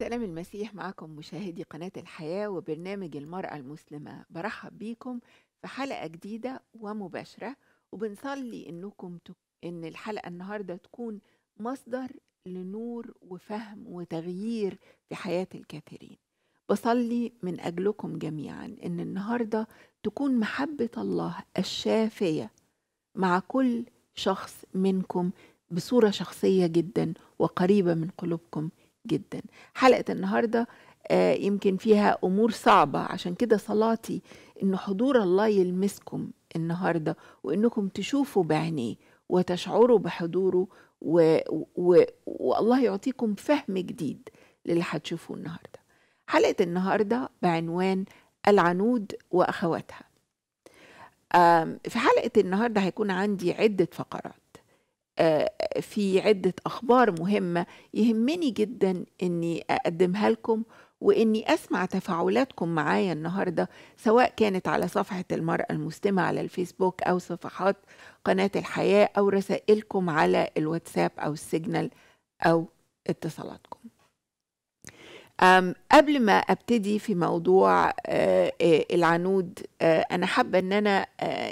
سلام المسيح معكم مشاهدي قناة الحياة وبرنامج المرأة المسلمة. برحب بيكم في حلقة جديدة ومباشرة، وبنصلي إن الحلقة النهاردة تكون مصدر لنور وفهم وتغيير في حياة الكثيرين. بصلي من أجلكم جميعا إن النهاردة تكون محبة الله الشافية مع كل شخص منكم بصورة شخصية جدا وقريبة من قلوبكم جدا. حلقة النهاردة يمكن فيها أمور صعبة، عشان كده صلاتي إن حضور الله يلمسكم النهاردة، وإنكم تشوفوا بعينيه وتشعروا بحضوره، والله يعطيكم فهم جديد للي هتشوفوه النهاردة. حلقة النهاردة بعنوان العنود وأخواتها. في حلقة النهاردة هيكون عندي عدة فقرات، في عدة أخبار مهمة يهمني جدا أني أقدمها لكم، وأني أسمع تفاعلاتكم معايا النهاردة، سواء كانت على صفحة المرأة المسلمة على الفيسبوك أو صفحات قناة الحياة، أو رسائلكم على الواتساب أو السيجنال أو اتصالاتكم. قبل ما أبتدي في موضوع العنود، أنا حابة أن أنا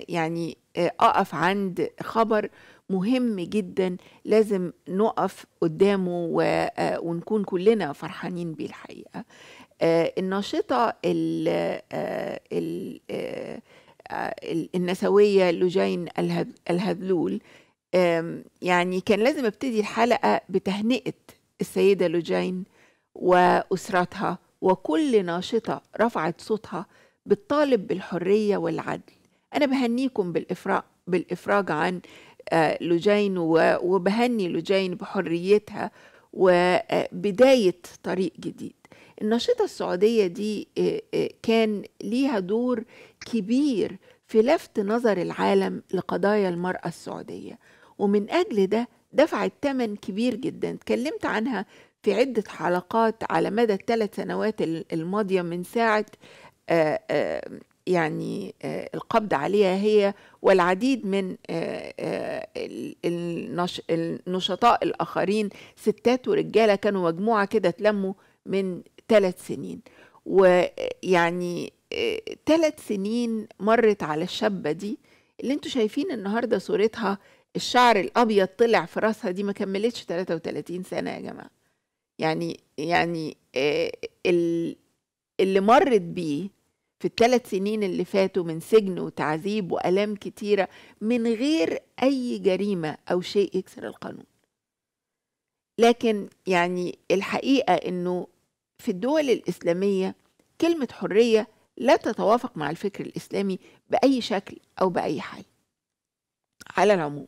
يعني أقف عند خبر مهم جدا لازم نقف قدامه ونكون كلنا فرحانين بيه الحقيقة. الناشطة النسوية لجين الهذلول، يعني كان لازم ابتدي الحلقة بتهنئة السيدة لجين وأسرتها وكل ناشطة رفعت صوتها بالطالب بالحرية والعدل. أنا بهنيكم بالإفراج عن لجين، وبهني لجين بحريتها وبداية طريق جديد. الناشطة السعودية دي كان ليها دور كبير في لفت نظر العالم لقضايا المرأة السعودية، ومن أجل ده دفعت ثمن كبير جدا. اتكلمت عنها في عدة حلقات على مدى ال3 سنوات الماضية من ساعة يعني القبض عليها هي والعديد من النشطاء الآخرين، ستات ورجالة، كانوا مجموعة كده اتلموا من 3 سنين. ويعني 3 سنين مرت على الشابة دي اللي انتوا شايفين النهاردة صورتها، الشعر الأبيض طلع في راسها، دي ما كملتش 33 سنة يا جماعة. يعني اللي مرت بيه في ال3 سنين اللي فاتوا من سجن وتعذيب وألام كتيرة من غير أي جريمة أو شيء يكسر القانون. لكن يعني الحقيقة إنه في الدول الإسلامية كلمة حرية لا تتوافق مع الفكر الإسلامي بأي شكل أو بأي حال. على العموم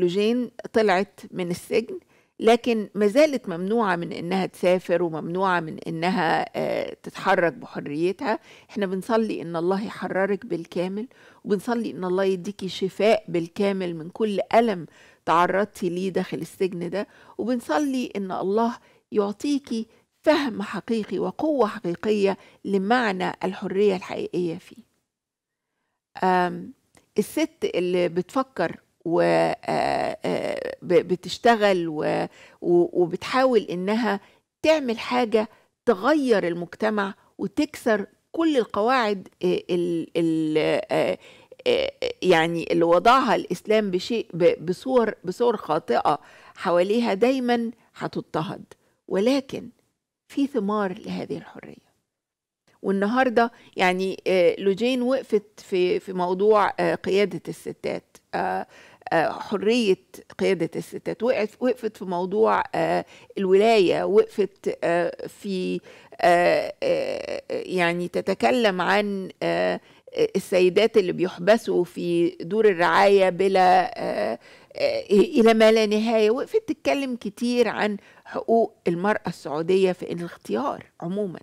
لجين طلعت من السجن، لكن ما زالت ممنوعة من إنها تسافر، وممنوعة من إنها تتحرك بحريتها. إحنا بنصلي إن الله يحررك بالكامل، وبنصلي إن الله يديكي شفاء بالكامل من كل ألم تعرضتي ليه داخل السجن ده، وبنصلي إن الله يعطيكي فهم حقيقي وقوة حقيقية لمعنى الحرية الحقيقية فيه. الست اللي بتفكر وبتشتغل وبتحاول إنها تعمل حاجة تغير المجتمع وتكسر كل القواعد يعني اللي وضعها الإسلام بصور خاطئة حواليها، دايما هتضطهد. ولكن في ثمار لهذه الحرية. والنهاردة يعني لجين وقفت في موضوع قيادة الستات، حرية قيادة الستات، وقفت في موضوع الولاية، وقفت في يعني تتكلم عن السيدات اللي بيحبسوا في دور الرعاية بلا إلى ما لا نهاية. وقفت تتكلم كتير عن حقوق المرأة السعودية في الاختيار عموما،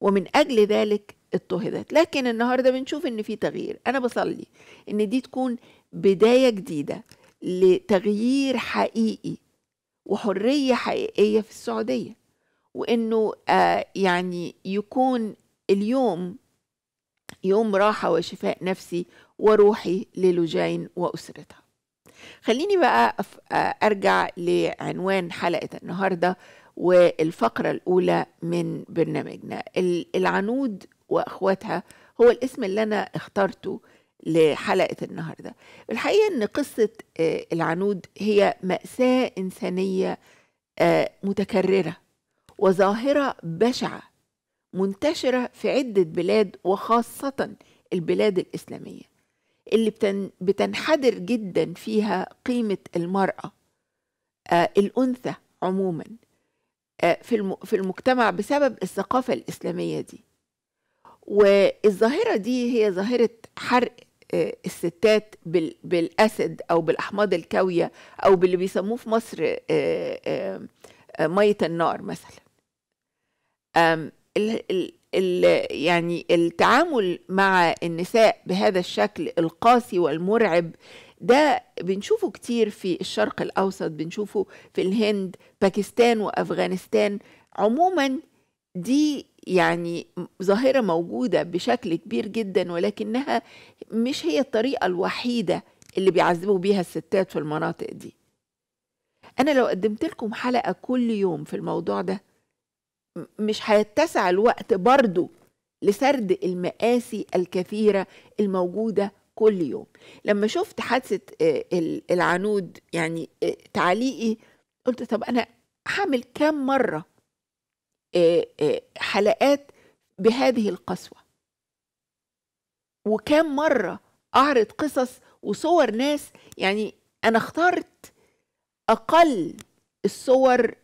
ومن أجل ذلك اضطهدت. لكن النهاردة بنشوف إن في تغيير. أنا بصلي إن دي تكون بداية جديدة لتغيير حقيقي وحرية حقيقية في السعودية، وإنه يعني يكون اليوم يوم راحة وشفاء نفسي وروحي للجين وأسرتها. خليني بقى أرجع لعنوان حلقة النهاردة والفقرة الأولى من برنامجنا. العنود وأخواتها هو الاسم اللي أنا اخترته لحلقة النهاردة. الحقيقة أن قصة العنود هي مأساة إنسانية متكررة وظاهرة بشعة منتشرة في عدة بلاد، وخاصة البلاد الإسلامية اللي بتنحدر جدا فيها قيمة المرأة الأنثى عموما في المجتمع بسبب الثقافة الإسلامية دي. والظاهرة دي هي ظاهرة حرق الستات بالأسد أو بالأحماض الكاوية أو باللي بيسموه في مصر مية النار مثلا. يعني التعامل مع النساء بهذا الشكل القاسي والمرعب ده بنشوفه كتير في الشرق الأوسط، بنشوفه في الهند، باكستان وأفغانستان. عموما دي يعني ظاهرة موجودة بشكل كبير جدا، ولكنها مش هي الطريقة الوحيدة اللي بيعذبوا بيها الستات في المناطق دي. أنا لو قدمت لكم حلقة كل يوم في الموضوع ده مش هيتسع الوقت برضو لسرد المآسي الكثيرة الموجودة كل يوم. لما شفت حادثة العنود يعني تعليقي قلت طب أنا هعمل كام مرة حلقات بهذه القسوة، وكام مرة أعرض قصص وصور ناس. يعني أنا اخترت أقل الصور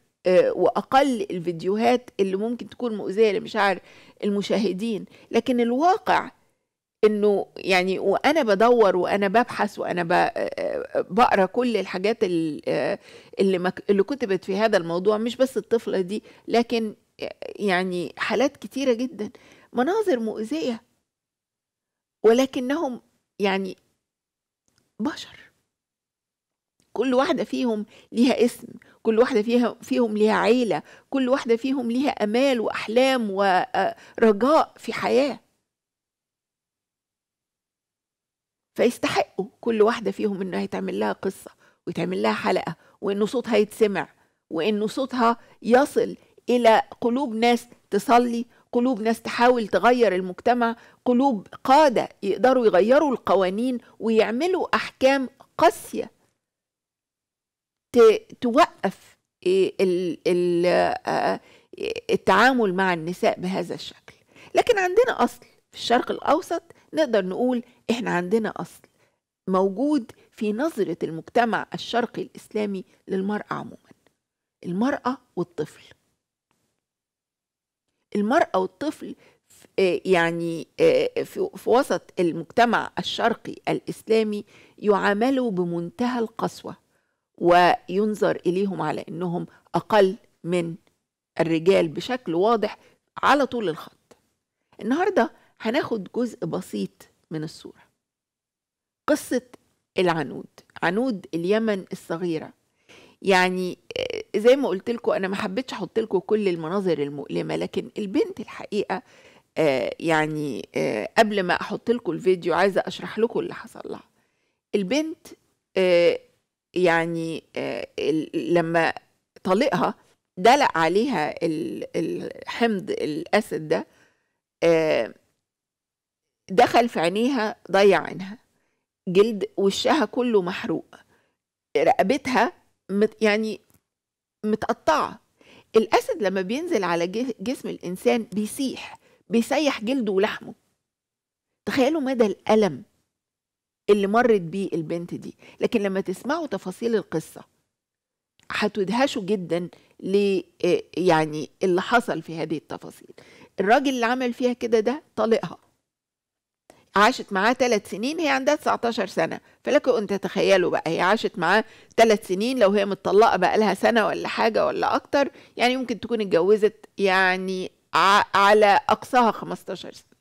وأقل الفيديوهات اللي ممكن تكون مؤذية لمشاعر المشاهدين، لكن الواقع إنه يعني وأنا بدور وأنا ببحث وأنا بقرأ كل الحاجات اللي كتبت في هذا الموضوع، مش بس الطفلة دي لكن يعني حالات كتيرة جدا، مناظر مؤذية، ولكنهم يعني بشر، كل واحدة فيهم ليها اسم، كل واحدة فيهم ليها عيلة، كل واحدة فيهم ليها أمال وأحلام ورجاء في حياة، فيستحقوا كل واحدة فيهم إنه هيتعمل لها قصة ويتعمل لها حلقة، وإنه صوتها يتسمع، وإنه صوتها يصل إلى قلوب ناس تصلي، قلوب ناس تحاول تغير المجتمع، قلوب قادة يقدروا يغيروا القوانين ويعملوا أحكام قاسية توقف التعامل مع النساء بهذا الشكل. لكن عندنا أصل في الشرق الأوسط، نقدر نقول إحنا عندنا أصل موجود في نظرة المجتمع الشرقي الإسلامي للمرأة عموما. المرأة والطفل، المرأة والطفل يعني في وسط المجتمع الشرقي الإسلامي يعاملوا بمنتهى القسوة، وينظر إليهم على أنهم أقل من الرجال بشكل واضح على طول الخط. النهاردة هناخد جزء بسيط من الصورة، قصة العنود، عنود اليمن الصغيرة. يعني زي ما قلت لكم أنا ما حبيتش أحط لكم كل المناظر المؤلمة، لكن البنت الحقيقة يعني قبل ما أحط لكم الفيديو عايزة أشرح لكم اللي حصل لها. البنت يعني لما طلقها دلق عليها الحمض الأسد ده، دخل في عينيها، ضيع عينها، جلد وشها كله محروق، رقبتها يعني متقطعة. الأسد لما بينزل على جسم الإنسان بيسيح جلده ولحمه. تخيلوا مدى الألم اللي مرت بيه البنت دي. لكن لما تسمعوا تفاصيل القصة هتدهشوا جدا يعني اللي حصل في هذه التفاصيل. الراجل اللي عمل فيها كده ده طلقها، عاشت معاه 3 سنين، هي عندها 19 سنة، فلكم أن تتخيلوا بقى هي عاشت معاه 3 سنين، لو هي متطلقة بقى لها سنة ولا حاجة ولا أكتر، يعني ممكن تكون اتجوزت يعني على أقصاها 15 سنة.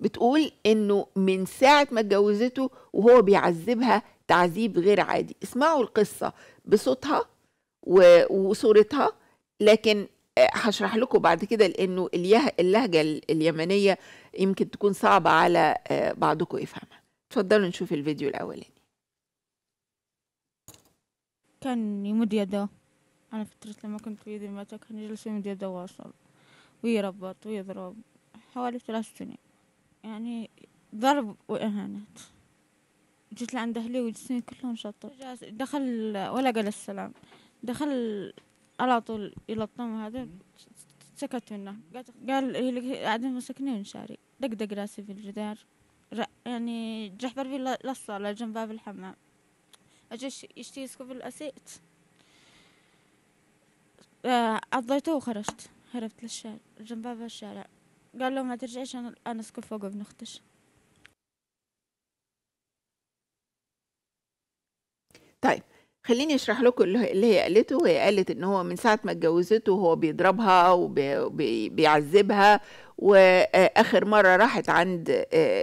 بتقول إنه من ساعة ما اتجوزته وهو بيعذبها تعذيب غير عادي. اسمعوا القصة بصوتها وصورتها، لكن هشرح لكم بعد كده لأنه اللهجة اليمنية يمكن تكون صعبة على بعضكم يفهمها. تفضلوا نشوف الفيديو الأولاني. كان يمد يده، أنا فترت لما كنت في يدي المتى كان يجلس يمد يده واصل ويربط ويضرب حوالي 3 سنين، يعني ضرب وإهانات. جيت لعند أهلي وجسمي كلهم شطوا، دخل ولا قال السلام، دخل على طول يلطم، هذا سكت منه. قال قاعدين مسكنين شاري، دقدق راسي في الجدار، يعني جح ضربي للصالة جنب باب الحمام. أجي يشتي يسكب الأسيت، عضيته وخرجت، هربت للشارع جنب باب الشارع. قال له ما ترجعيش، أنا أسكب فوق ابن أختش. طيب خليني اشرح لكم اللي هي قالته. وهي قالت ان هو من ساعه ما اتجوزته وهو بيضربها وبيعذبها، واخر مره راحت عند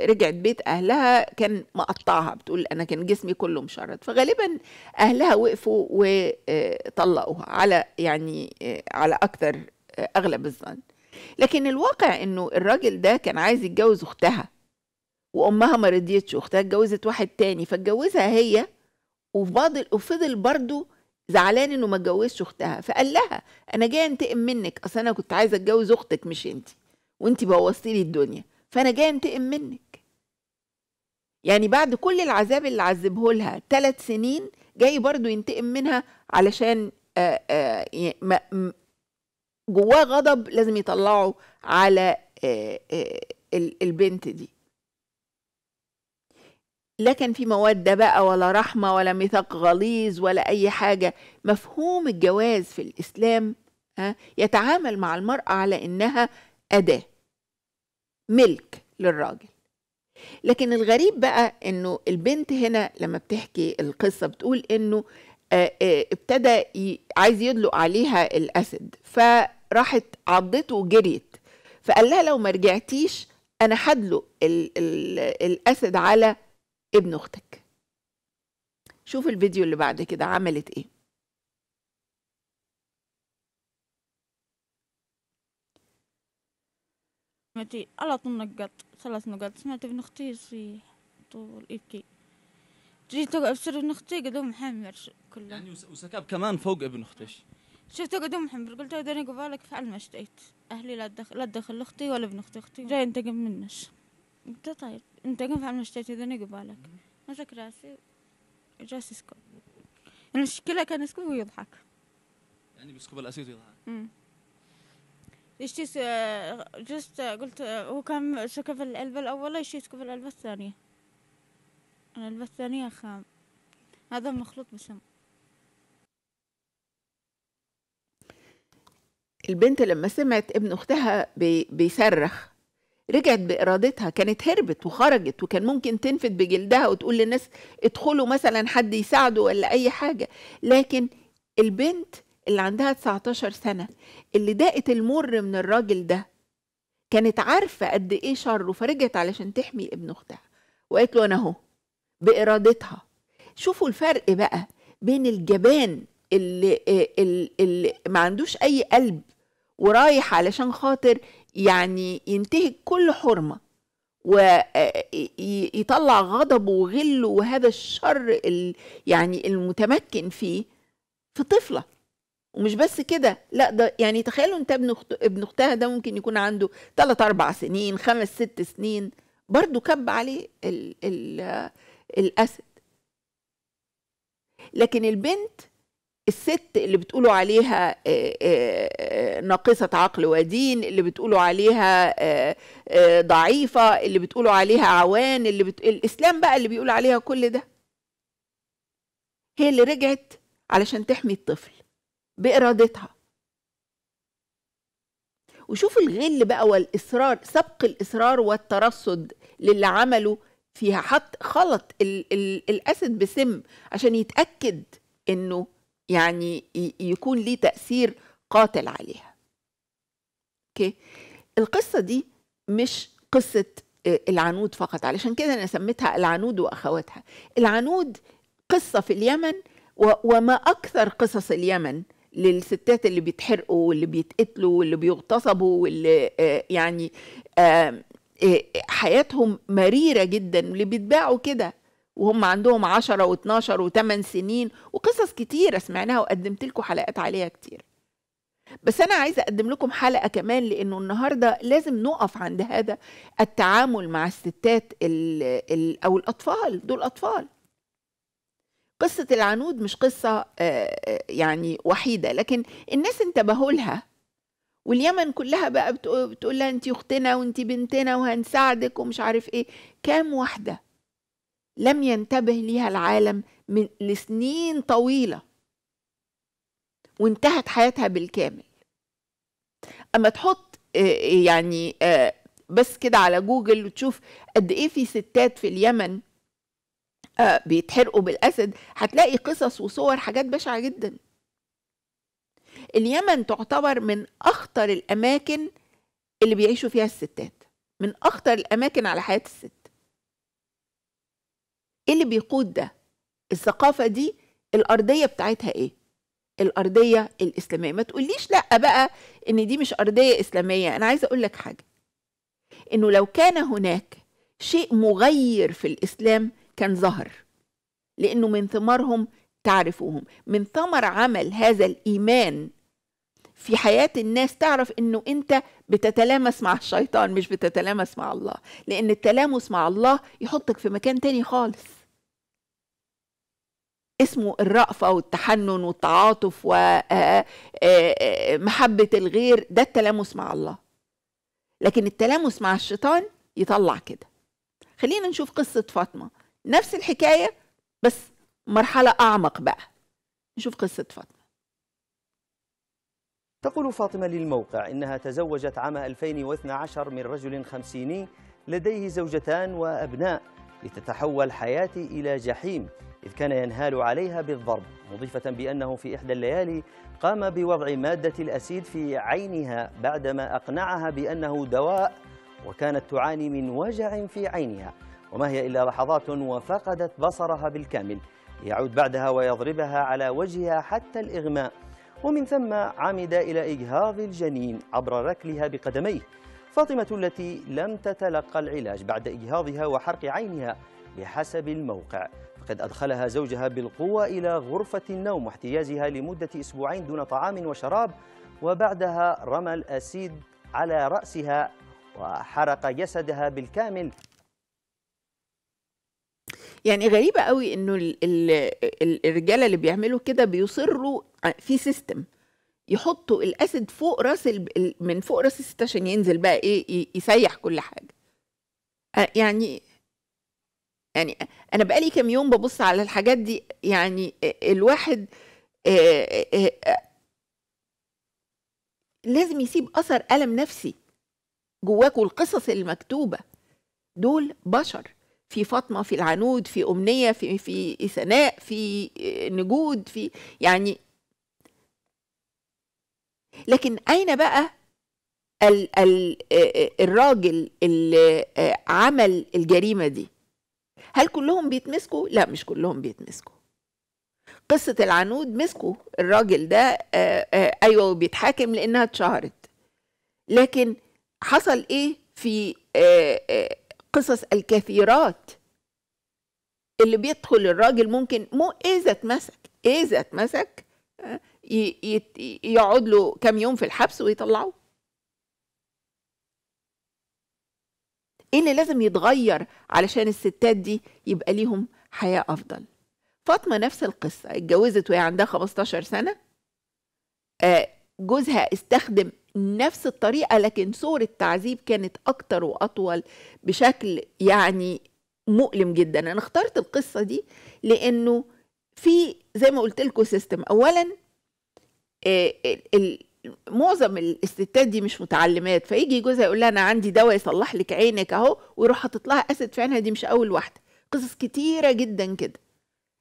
رجعت بيت اهلها كان مقطعها، بتقول انا كان جسمي كله مشرد، فغالبا اهلها وقفوا وطلقوها على يعني على اكثر اغلب الظن. لكن الواقع انه الراجل ده كان عايز يتجوز اختها وامها ما رضيتش، اختها اتجوزت واحد تاني فاتجوزها هي، وفضل برضه زعلان انه ما اتجوزش اختها، فقال لها انا جاي انتقم منك، اصل انا كنت عايزه اتجوز اختك مش انت، وانت بوظتي لي الدنيا، فانا جاي انتقم منك. يعني بعد كل العذاب اللي عذبه لها 3 سنين جاي برضه ينتقم منها، علشان جواه غضب لازم يطلعه على البنت دي. لا كان في مودة بقى ولا رحمة ولا ميثاق غليظ ولا أي حاجة. مفهوم الجواز في الإسلام يتعامل مع المرأة على إنها أداة، ملك للراجل. لكن الغريب بقى إنه البنت هنا لما بتحكي القصة بتقول إنه ابتدى عايز يدلق عليها الأسد، فراحت عضته وجريت، فقال لها لو ما رجعتيش أنا هدلق الأسد على ابن اختك. شوف الفيديو اللي بعد كده عملت ايه. سمعتي على طول نقط 3 نقط، سمعت ابن اختي يصيح طول يبكي، جيت ابصر ابن اختي قدوم محمر كله، يعني وسكاب كمان فوق ابن اختش، شفته قدوم محمر، قلت له داني قبالك فعل ما اشتقيت، اهلي لا تدخل اختي ولا ابن اختي، اختي جاي انتقم منش. انت طيب انت قم فعلا اشتيت يدني قبالك، مسك راسي وجالس يسكب. المشكلة كان يسكب ويضحك، يعني بيسكب الأسيد ويضحك. يشتي جلست قلت هو كان سكب العلبة الأولى، يشتي يسكب العلبة الثانية، العلبة الثانية خام، هذا مخلوط بسم. البنت لما سمعت ابن أختها بيصرخ رجعت بإرادتها، كانت هربت وخرجت، وكان ممكن تنفد بجلدها وتقول للناس ادخلوا مثلا حد يساعده ولا أي حاجة. لكن البنت اللي عندها 19 سنة اللي داقت المر من الراجل ده كانت عارفة قد إيه شره، فرجعت علشان تحمي ابن أختها وقالت له أنا أهو بإرادتها. شوفوا الفرق بقى بين الجبان اللي ما عندوش أي قلب ورايح علشان خاطر يعني ينتهك كل حرمة ويطلع غضبه وغله وهذا الشر يعني المتمكن فيه في طفلة. ومش بس كده، لا ده يعني تخيلوا انت ابن اختها ده ممكن يكون عنده 3 4 سنين 5 6 سنين، برضو كب عليه الأسد. لكن البنت الست اللي بتقولوا عليها ناقصة عقل ودين، اللي بتقولوا عليها ضعيفة، اللي بتقولوا عليها عوان، الإسلام بقى اللي بيقول عليها كل ده، هي اللي رجعت علشان تحمي الطفل بإرادتها. وشوفوا الغل بقى والإصرار، سبق الإصرار والترصد للي عمله فيها. حط خلط الأسد بسم عشان يتأكد إنه يعني يكون ليه تأثير قاتل عليها. اوكي، القصة دي مش قصة العنود فقط، علشان كده أنا سميتها العنود وأخواتها. العنود قصة في اليمن، وما أكثر قصص اليمن للستات اللي بيتحرقوا واللي بيتقتلوا واللي بيغتصبوا واللي يعني حياتهم مريرة جدا، اللي بيتباعوا كده وهم عندهم 10 و12 و8 سنين، وقصص كتيرة سمعناها وقدمت لكم حلقات عليها كتير. بس أنا عايزة أقدم لكم حلقة كمان، لأنه النهاردة لازم نقف عند هذا التعامل مع الستات أو الأطفال. دول أطفال. قصة العنود مش قصة يعني وحيدة، لكن الناس انتبهوا لها، واليمن كلها بقى بتقول لها انتي اختنا وانتي بنتنا وهنساعدك ومش عارف ايه. كام واحدة لم ينتبه ليها العالم من لسنين طويلة وانتهت حياتها بالكامل. اما تحط يعني بس كده على جوجل وتشوف قد ايه في ستات في اليمن بيتحرقوا بالأسد، هتلاقي قصص وصور حاجات بشعة جدا. اليمن تعتبر من أخطر الأماكن اللي بيعيشوا فيها الستات، من أخطر الأماكن على حياة الست. إيه اللي بيقود ده؟ الثقافة دي الأرضية بتاعتها إيه؟ الأرضية الإسلامية. ما تقوليش لأ بقى إن دي مش أرضية إسلامية. أنا عايزة أقول لك حاجة، إنه لو كان هناك شيء مغير في الإسلام كان ظهر، لأنه من ثمارهم تعرفوهم، من ثمر عمل هذا الإيمان في حياة الناس تعرف إنه أنت بتتلامس مع الشيطان مش بتتلامس مع الله، لأن التلامس مع الله يحطك في مكان تاني خالص اسمه الرأفة والتحنن والتعاطف ومحبة الغير. ده التلامس مع الله، لكن التلامس مع الشيطان يطلع كده. خلينا نشوف قصة فاطمة، نفس الحكاية بس مرحلة أعمق بقى. نشوف قصة فاطمة. تقول فاطمة للموقع إنها تزوجت عام 2012 من رجل خمسيني لديه زوجتان وأبناء، لتتحول حياتي إلى جحيم، إذ كان ينهال عليها بالضرب، مضيفة بأنه في إحدى الليالي قام بوضع مادة الأسيد في عينها بعدما أقنعها بأنه دواء، وكانت تعاني من وجع في عينها وما هي إلا لحظات وفقدت بصرها بالكامل، يعود بعدها ويضربها على وجهها حتى الإغماء، ومن ثم عمد إلى إجهاض الجنين عبر ركلها بقدميه. فاطمة التي لم تتلقى العلاج بعد إجهاضها وحرق عينها بحسب الموقع، فقد أدخلها زوجها بالقوة إلى غرفة النوم واحتيازها لمدة أسبوعين دون طعام وشراب، وبعدها رمى الأسيد على رأسها وحرق جسدها بالكامل. يعني غريبة قوي إنه الرجالة اللي بيعملوا كده بيصروا في سيستم يحطوا الأسد فوق راس من فوق راس الست عشان ينزل بقى إيه يسيح كل حاجة. يعني أنا بقالي كام يوم ببص على الحاجات دي، يعني الواحد لازم يسيب أثر ألم نفسي جواكوا. القصص المكتوبة دول بشر، في فاطمة، في العنود، في أمنية، في سناء، في نجود، في يعني. لكن أين بقى الراجل اللي عمل الجريمة دي؟ هل كلهم بيتمسكوا؟ لا، مش كلهم بيتمسكوا. قصة العنود مسكوا الراجل ده، أيوة، بيتحاكم لأنها اتشهرت. لكن حصل إيه في قصص الكثيرات اللي بيدخل الراجل؟ ممكن إذا اتمسك يقعد له كام يوم في الحبس ويطلعوه. إيه اللي لازم يتغير علشان الستات دي يبقى ليهم حياة أفضل؟ فاطمة نفس القصة، اتجوزت وهي عندها 15 سنة، جوزها استخدم نفس الطريقة، لكن صور التعذيب كانت أكتر وأطول بشكل يعني مؤلم جدا. أنا اخترت القصة دي لأنه في زي ما قلت لكم سيستم. أولا معظم الستات دي مش متعلمات، فيجي جوزها يقول لها أنا عندي دواء يصلح لك عينك أهو، ويروح حاطط لها أسد في عينها. دي مش أول واحدة، قصص كتيرة جدا كده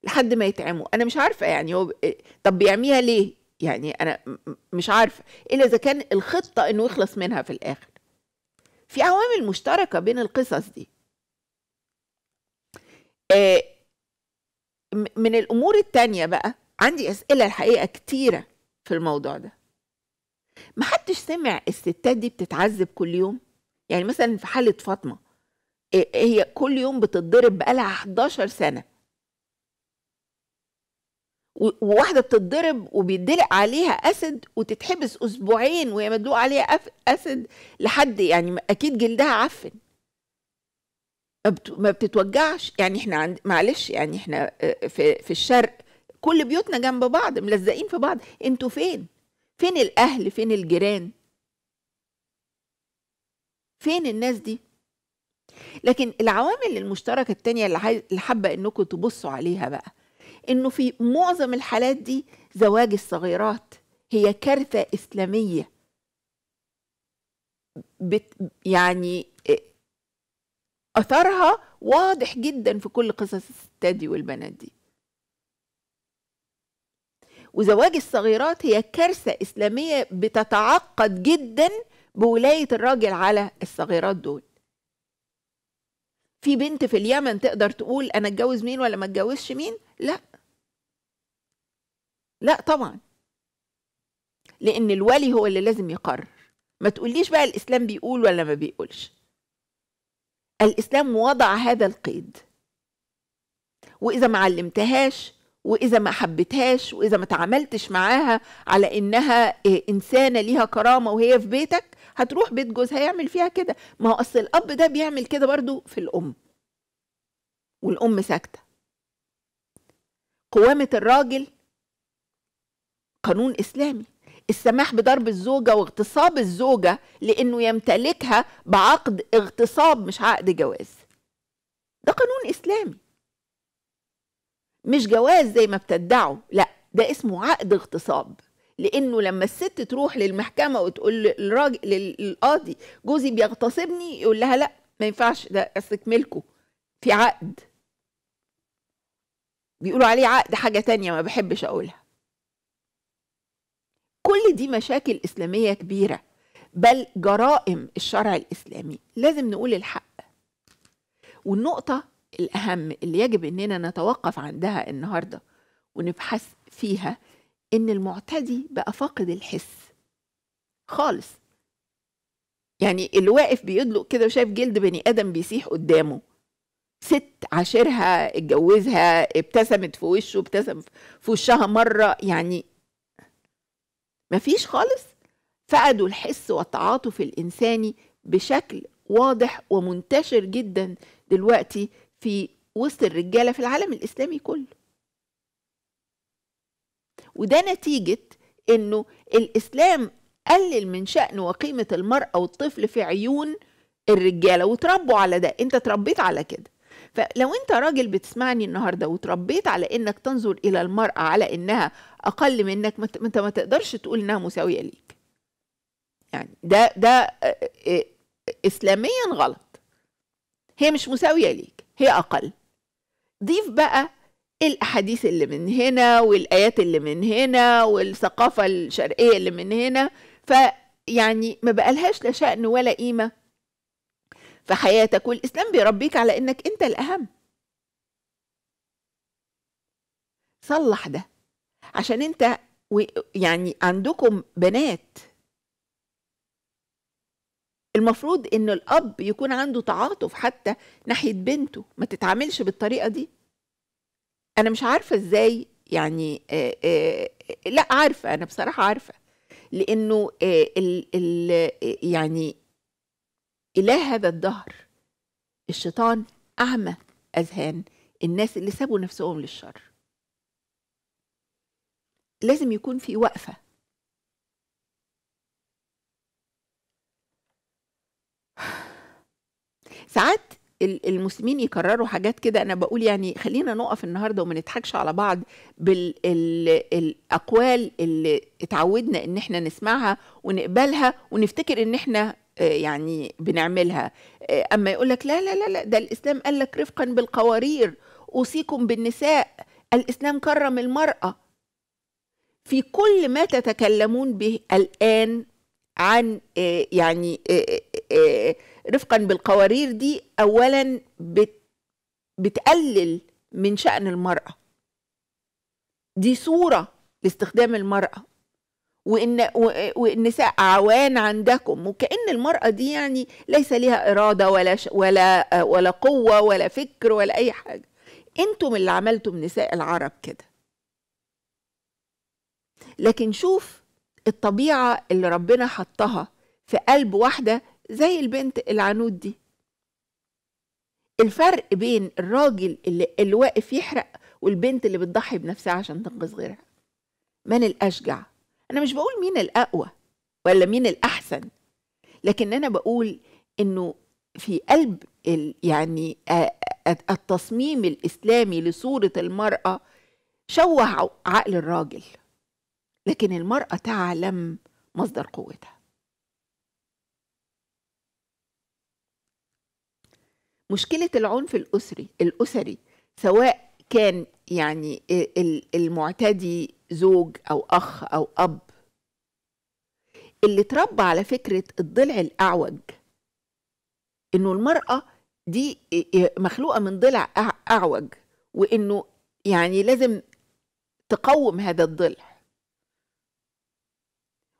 لحد ما يتعموا. أنا مش عارفة يعني هو طب بيعميها ليه؟ يعني أنا مش عارفة إلا إذا كان الخطة إنه يخلص منها في الآخر. في عوامل مشتركة بين القصص دي. من الأمور التانية بقى، عندي أسئلة الحقيقة كتيرة في الموضوع ده. محدش سمع الستات دي بتتعذب كل يوم؟ يعني مثلا في حالة فاطمة هي كل يوم بتتضرب بقالها 11 سنة، وواحدة بتتضرب وبيدلق عليها أسد وتتحبس أسبوعين وهي مدلوق عليها أسد لحد يعني أكيد جلدها عفن، ما بتتوجعش. يعني احنا معلش يعني احنا في الشرق كل بيوتنا جنب بعض ملزقين في بعض، انتوا فين الأهل، فين الجيران، فين الناس دي؟ لكن العوامل المشتركة التانية اللي حابة انكم تبصوا عليها بقى، انه في معظم الحالات دي زواج الصغيرات هي كارثة إسلامية، يعني أثرها واضح جدا في كل قصص الستات دي والبنات دي. وزواج الصغيرات هي كارثة إسلامية بتتعقد جدا بولاية الراجل على الصغيرات دول. في بنت في اليمن تقدر تقول أنا أتجوز مين ولا ما أتجوزش مين؟ لا لا طبعا، لأن الولي هو اللي لازم يقرر. ما تقوليش بقى الإسلام بيقول ولا ما بيقولش، الإسلام وضع هذا القيد، وإذا ما علمتهاش وإذا ما حبتهاش وإذا ما تعاملتش معاها على إنها إنسانة ليها كرامة وهي في بيتك، هتروح بيت جوزها يعمل فيها كده. ما هو أصل الأب ده بيعمل كده برضو في الأم، والأم ساكتة. قوامة الراجل قانون إسلامي، السماح بضرب الزوجة واغتصاب الزوجة لأنه يمتلكها بعقد اغتصاب مش عقد جواز، ده قانون إسلامي، مش جواز زي ما بتدعوا، لا ده اسمه عقد اغتصاب. لأنه لما الست تروح للمحكمة وتقول للقاضي جوزي بيغتصبني، يقول لها لا ما ينفعش، ده أصلك ملكه في عقد، بيقولوا عليه عقد حاجة تانية ما بحبش أقولها. كل دي مشاكل إسلامية كبيرة، بل جرائم الشرع الإسلامي، لازم نقول الحق. والنقطة الأهم اللي يجب أننا نتوقف عندها النهاردة ونبحث فيها، إن المعتدي بقى فاقد الحس خالص. يعني اللي واقف بيدلق كده وشايف جلد بني آدم بيسيح قدامه، ست عاشرها اتجوزها ابتسمت في وشه، ابتسم في وشها مرة، يعني مفيش خالص. فقدوا الحس والتعاطف الإنساني بشكل واضح ومنتشر جدا دلوقتي في وسط الرجالة في العالم الإسلامي كله. وده نتيجة إنه الإسلام قلل من شأن وقيمة المرأة والطفل في عيون الرجالة، وتربوا على ده، أنت تربيت على كده. فلو أنت راجل بتسمعني النهاردة وتربيت على إنك تنظر إلى المرأة على إنها أقل منك، أنت ما تقدرش تقول إنها مساوية ليك. يعني ده إسلاميا غلط، هي مش مساوية ليك، هي أقل. ضيف بقى الأحاديث اللي من هنا والآيات اللي من هنا والثقافة الشرقية اللي من هنا، فيعني ما بقالهاش لا شأن ولا قيمة في حياتك. والإسلام بيربيك على إنك أنت الأهم. صلح ده، عشان أنت يعني عندكم بنات المفروض إن الأب يكون عنده تعاطف حتى ناحية بنته، ما تتعاملش بالطريقة دي. أنا مش عارفة إزاي يعني لا عارفة، أنا بصراحة عارفة، لأنه يعني إله هذا الدهر الشيطان أعمى أذهان الناس اللي سابوا نفسهم للشر. لازم يكون في وقفة. ساعات المسلمين يكرروا حاجات كده، أنا بقول يعني خلينا نقف النهاردة وما نضحكش على بعض بالأقوال اللي اتعودنا إن احنا نسمعها ونقبلها ونفتكر إن احنا يعني بنعملها. أما يقولك لا لا لا لا، ده الإسلام قالك رفقا بالقوارير، أوصيكم بالنساء، الإسلام كرم المرأة. في كل ما تتكلمون به الآن عن يعني رفقا بالقوارير دي، أولا بتقلل من شأن المرأة، دي صورة لاستخدام المرأة، والنساء عوان عندكم، وكأن المرأة دي يعني ليس لها إرادة ولا قوة ولا فكر ولا أي حاجة. انتم اللي عملتم نساء العرب كده. لكن شوف الطبيعة اللي ربنا حطها في قلب واحدة زي البنت العنود دي. الفرق بين الراجل اللي واقف يحرق والبنت اللي بتضحي بنفسها عشان تنقذ غيرها. من الأشجع؟ أنا مش بقول مين الأقوى ولا مين الأحسن، لكن أنا بقول إنه في قلب يعني التصميم الإسلامي لصورة المرأة شوه عقل الراجل، لكن المرأة تعلم مصدر قوتها. مشكلة العنف الأسري سواء كان يعني المعتدي زوج أو أخ أو أب، اللي اتربى على فكرة الضلع الأعوج، إنه المرأة دي مخلوقة من ضلع أعوج، وإنه يعني لازم تقوم هذا الضلع،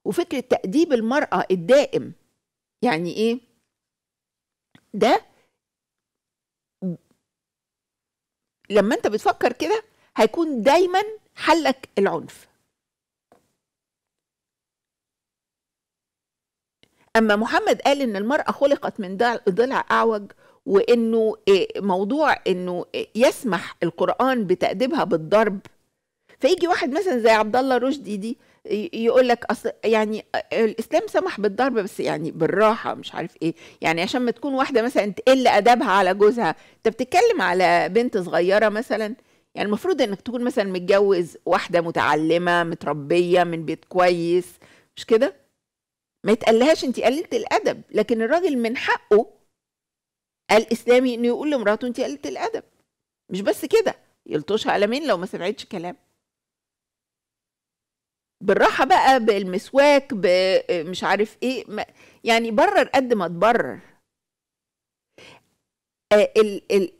وفكرة تأديب المرأة الدائم. يعني إيه ده؟ لما أنت بتفكر كده هيكون دايما حلك العنف. أما محمد قال إن المرأة خلقت من ضلع أعوج، وإنه موضوع إنه يسمح القرآن بتأديبها بالضرب، فيجي واحد مثلا زي عبد الله رشدي دي يقول لك أصل يعني الإسلام سمح بالضرب بس يعني بالراحة، مش عارف إيه، يعني عشان ما تكون واحدة مثلا تقل أدبها على جوزها. أنت بتتكلم على بنت صغيرة مثلا، يعني المفروض انك تكون مثلا متجوز واحده متعلمه متربيه من بيت كويس، مش كده؟ ما يتقالهاش انت قللت الادب، لكن الراجل من حقه الاسلامي انه يقول لمراته انت قللت الادب، مش بس كده يلطشها قلمين لو ما سمعتش كلام. بالراحه بقى، بالمسواك، مش عارف ايه، يعني برر قد ما تبرر.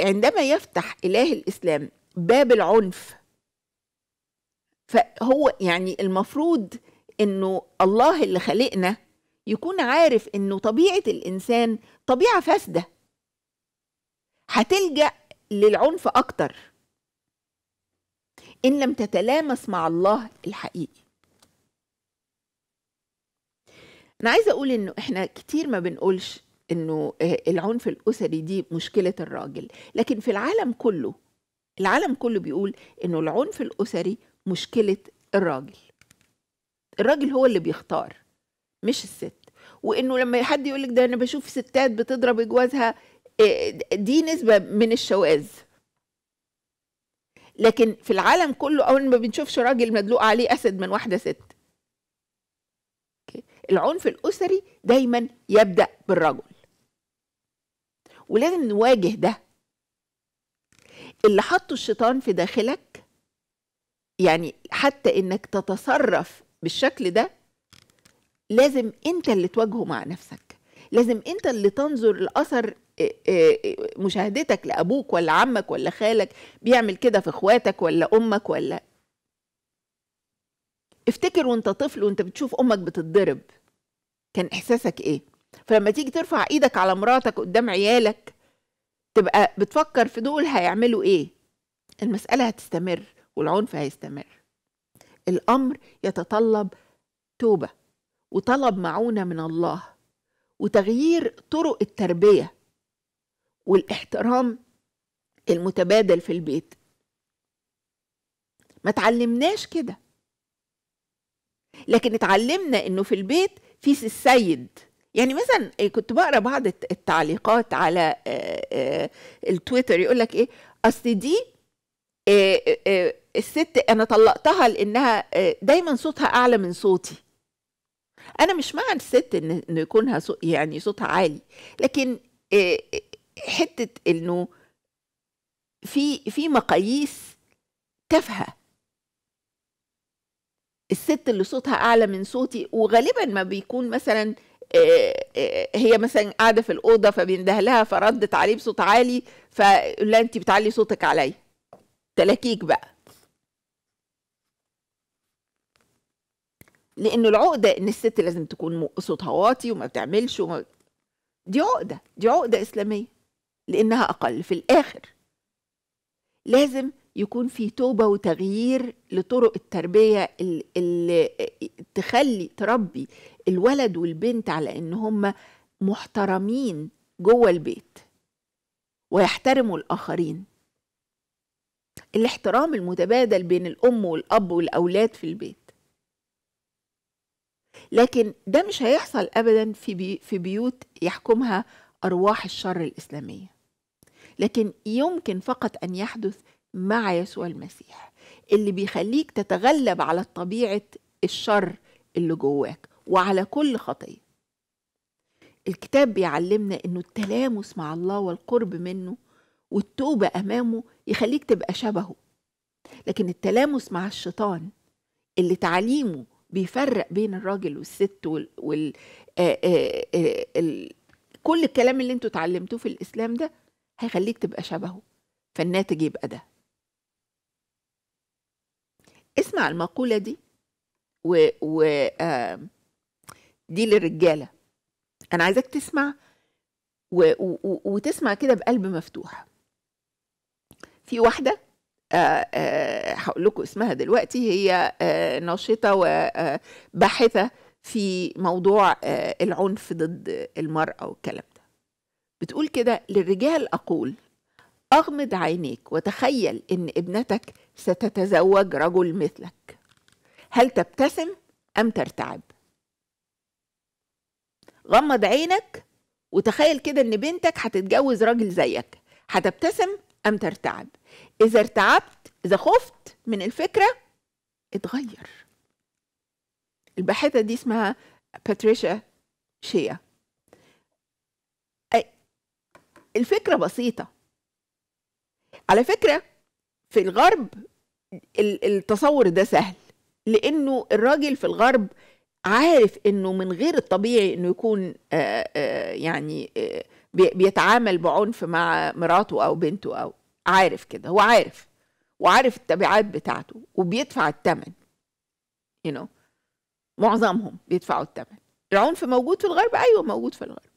عندما يفتح اله الاسلام باب العنف، فهو يعني المفروض انه الله اللي خلقنا يكون عارف انه طبيعة الانسان طبيعة فاسدة هتلجأ للعنف اكتر ان لم تتلامس مع الله الحقيقي. انا عايزة اقول انه احنا كتير ما بنقولش انه العنف الاسري دي مشكلة الراجل، لكن في العالم كله بيقول إنه العنف الأسري مشكلة الراجل. الراجل هو اللي بيختار مش الست، وإنه لما حد يقولك ده أنا بشوف ستات بتضرب جوازها، دي نسبة من الشواذ. لكن في العالم كله أول ما بنشوفش راجل مدلوق عليه أسد من واحدة ست. العنف الأسري دايما يبدأ بالرجل، ولازم نواجه ده. اللي حطه الشيطان في داخلك، يعني حتى انك تتصرف بالشكل ده لازم انت اللي تواجهه مع نفسك، لازم انت اللي تنظر لأثر مشاهدتك لأبوك ولا عمك ولا خالك بيعمل كده في اخواتك ولا امك. ولا افتكر وانت طفل وانت بتشوف امك بتتضرب كان احساسك ايه؟ فلما تيجي ترفع ايدك على مراتك قدام عيالك تبقى بتفكر في دول هيعملوا ايه. المسألة هتستمر والعنف هيستمر. الأمر يتطلب توبة وطلب معونة من الله وتغيير طرق التربية والاحترام المتبادل في البيت. ما تعلمناش كده، لكن اتعلمنا انه في البيت في السيد. يعني مثلا كنت بقرا بعض التعليقات على التويتر يقول لك ايه، اصل دي الست انا طلقتها لانها دايما صوتها اعلى من صوتي. انا مش مع الست ان يكونها يعني صوتها عالي، لكن حته انه في مقاييس تافهه. الست اللي صوتها اعلى من صوتي، وغالبا ما بيكون مثلا هي مثلا قاعده في الاوضه فبينده لها فردت عليه بصوت عالي، فقال لها انت بتعلي صوتك عليا، تلاكيك بقى. لانه العقده ان الست لازم تكون صوتها واطي وما بتعملش دي عقده، دي عقده اسلاميه لانها اقل. في الاخر لازم يكون في توبه وتغيير لطرق التربيه اللي تخلي تربي الولد والبنت على ان هم محترمين جوه البيت ويحترموا الاخرين. الاحترام المتبادل بين الام والاب والاولاد في البيت، لكن ده مش هيحصل ابدا في بيوت يحكمها ارواح الشر الاسلاميه، لكن يمكن فقط ان يحدث مع يسوع المسيح اللي بيخليك تتغلب على طبيعه الشر اللي جواك وعلى كل خطيه. الكتاب بيعلمنا انه التلامس مع الله والقرب منه والتوبه امامه يخليك تبقى شبهه، لكن التلامس مع الشيطان اللي تعليمه بيفرق بين الراجل والست كل الكلام اللي انتوا اتعلمتوه في الاسلام ده هيخليك تبقى شبهه، فالناتج يبقى ده. اسمع المقوله دي دي للرجاله، انا عايزاك تسمع وتسمع كده بقلب مفتوح. في واحده هقول لكم اسمها دلوقتي، هي ناشطه وباحثه في موضوع العنف ضد المراه والكلام ده، بتقول كده: للرجال اقول اغمض عينيك وتخيل ان ابنتك ستتزوج رجل مثلك، هل تبتسم ام ترتعب؟ غمض عينك وتخيل كده ان بنتك هتتجوز راجل زيك، هتبتسم ام ترتعب؟ اذا ارتعبت، اذا خفت من الفكره، اتغير. الباحثه دي اسمها باتريشا شيا. الفكره بسيطه على فكره، في الغرب التصور ده سهل لانه الراجل في الغرب عارف انه من غير الطبيعي انه يكون يعني بيتعامل بعنف مع مراته او بنته، او عارف كده، هو عارف وعارف التبعات بتاعته وبيدفع الثمن. معظمهم بيدفعوا الثمن. العنف موجود في الغرب، ايوه موجود في الغرب،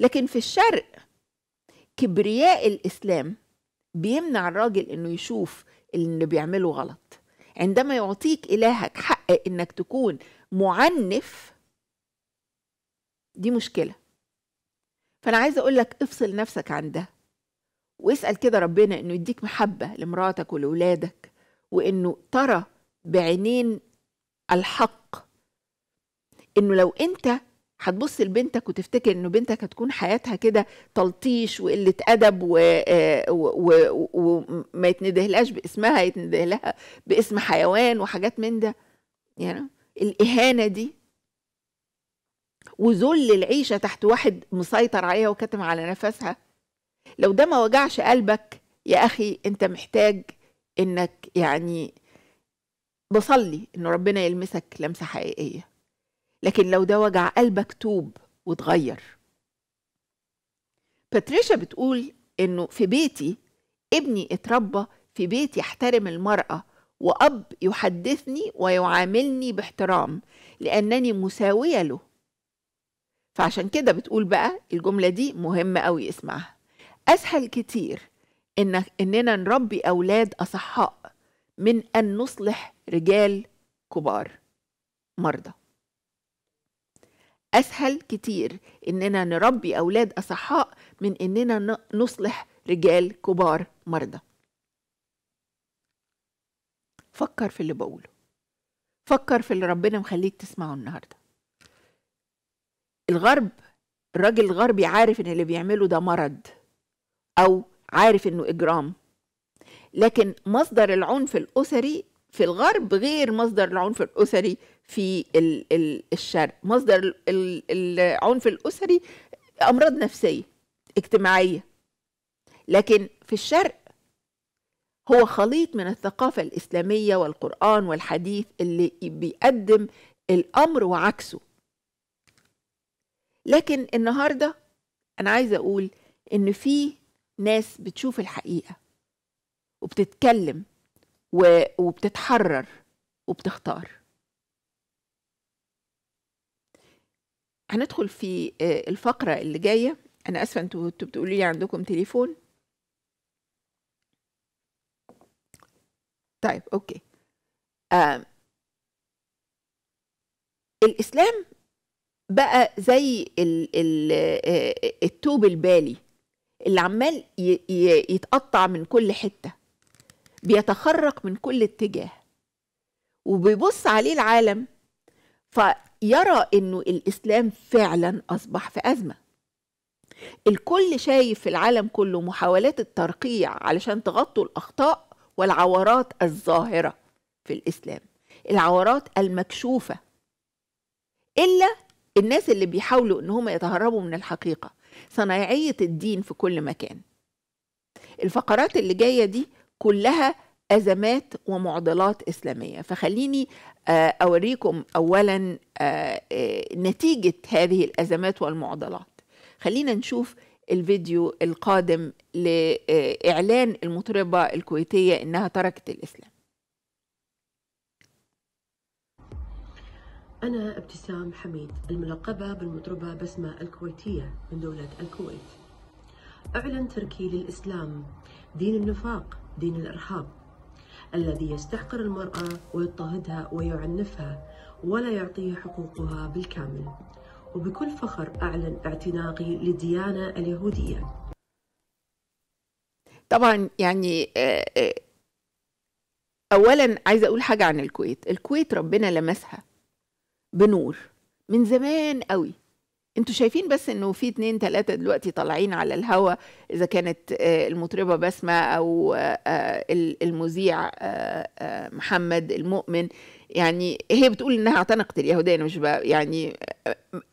لكن في الشرق كبرياء الاسلام بيمنع الراجل انه يشوف اللي بيعمله غلط. عندما يعطيك الهك حق انك تكون معنف دي مشكله. فانا عايزه اقول لك افصل نفسك عن ده واسال كده ربنا انه يديك محبه لمراتك ولاولادك، وانه ترى بعينين الحق، انه لو انت هتبص لبنتك وتفتكر انه بنتك هتكون حياتها كده تلطيش وقله ادب وما يتندهلهاش باسمها، يتندهلها باسم حيوان وحاجات من ده، الاهانه دي وذل العيشه تحت واحد مسيطر عليها وكاتم على نفسها، لو ده ما وجعش قلبك يا اخي انت محتاج انك بصلي انه ربنا يلمسك لمسه حقيقيه، لكن لو ده وجع قلبك توب وتغير. باتريشا بتقول انه في بيتي ابني اتربى في بيت يحترم المرأة، وأب يحدثني ويعاملني باحترام لأنني مساوية له. فعشان كده بتقول بقى الجملة دي مهمة قوي، اسمعها: أسهل كتير إننا نربي أولاد أصحاء من أن نصلح رجال كبار مرضى. أسهل كتير إننا نربي أولاد أصحاء من إننا نصلح رجال كبار مرضى. فكر في اللي بقوله، فكر في اللي ربنا مخليك تسمعه النهاردة. الغرب، الراجل الغربي عارف إن اللي بيعمله ده مرض أو عارف إنه إجرام، لكن مصدر العنف الأسري في الغرب غير مصدر العنف الأسري في الشرق. مصدر العنف الأسري أمراض نفسية اجتماعية، لكن في الشرق هو خليط من الثقافة الإسلامية والقرآن والحديث اللي بيقدم الأمر وعكسه. لكن النهاردة أنا عايزة أقول إن في ناس بتشوف الحقيقة وبتتكلم وبتتحرر وبتختار. هندخل في الفقرة اللي جاية. أنا أسفة، أنتوا بتقولوا لي عندكم تليفون. طيب أوكي. الإسلام بقى زي الطوب البالي اللي عمال يتقطع من كل حتة، بيتخرق من كل اتجاه، وبيبص عليه العالم فيرى إنه الإسلام فعلا أصبح في أزمة. الكل شايف في العالم كله محاولات الترقيع علشان تغطوا الأخطاء والعورات الظاهرة في الإسلام، العورات المكشوفة، إلا الناس اللي بيحاولوا إن هم يتهربوا من الحقيقة، صناعية الدين في كل مكان. الفقرات اللي جاية دي كلها أزمات ومعضلات إسلامية، فخليني أوريكم أولا نتيجة هذه الأزمات والمعضلات. خلينا نشوف الفيديو القادم لإعلان المطربة الكويتية إنها تركت الإسلام. أنا ابتسام حميد، الملقبة بالمطربة بسمة الكويتية من دولة الكويت، أعلن تركي للإسلام، دين النفاق، دين الإرهاب الذي يستحقر المرأة ويضطهدها ويعنفها ولا يعطيها حقوقها بالكامل. وبكل فخر أعلن اعتناقي للديانة اليهودية. طبعا يعني أولا عايزة أقول حاجة عن الكويت. الكويت ربنا لمسها بنور من زمان قوي. انتوا شايفين بس انه في 2 3 دلوقتي طالعين على الهوا، اذا كانت المطربه بسمه او المذيع محمد المؤمن. يعني هي بتقول انها اعتنقت اليهوديه، انا مش يعني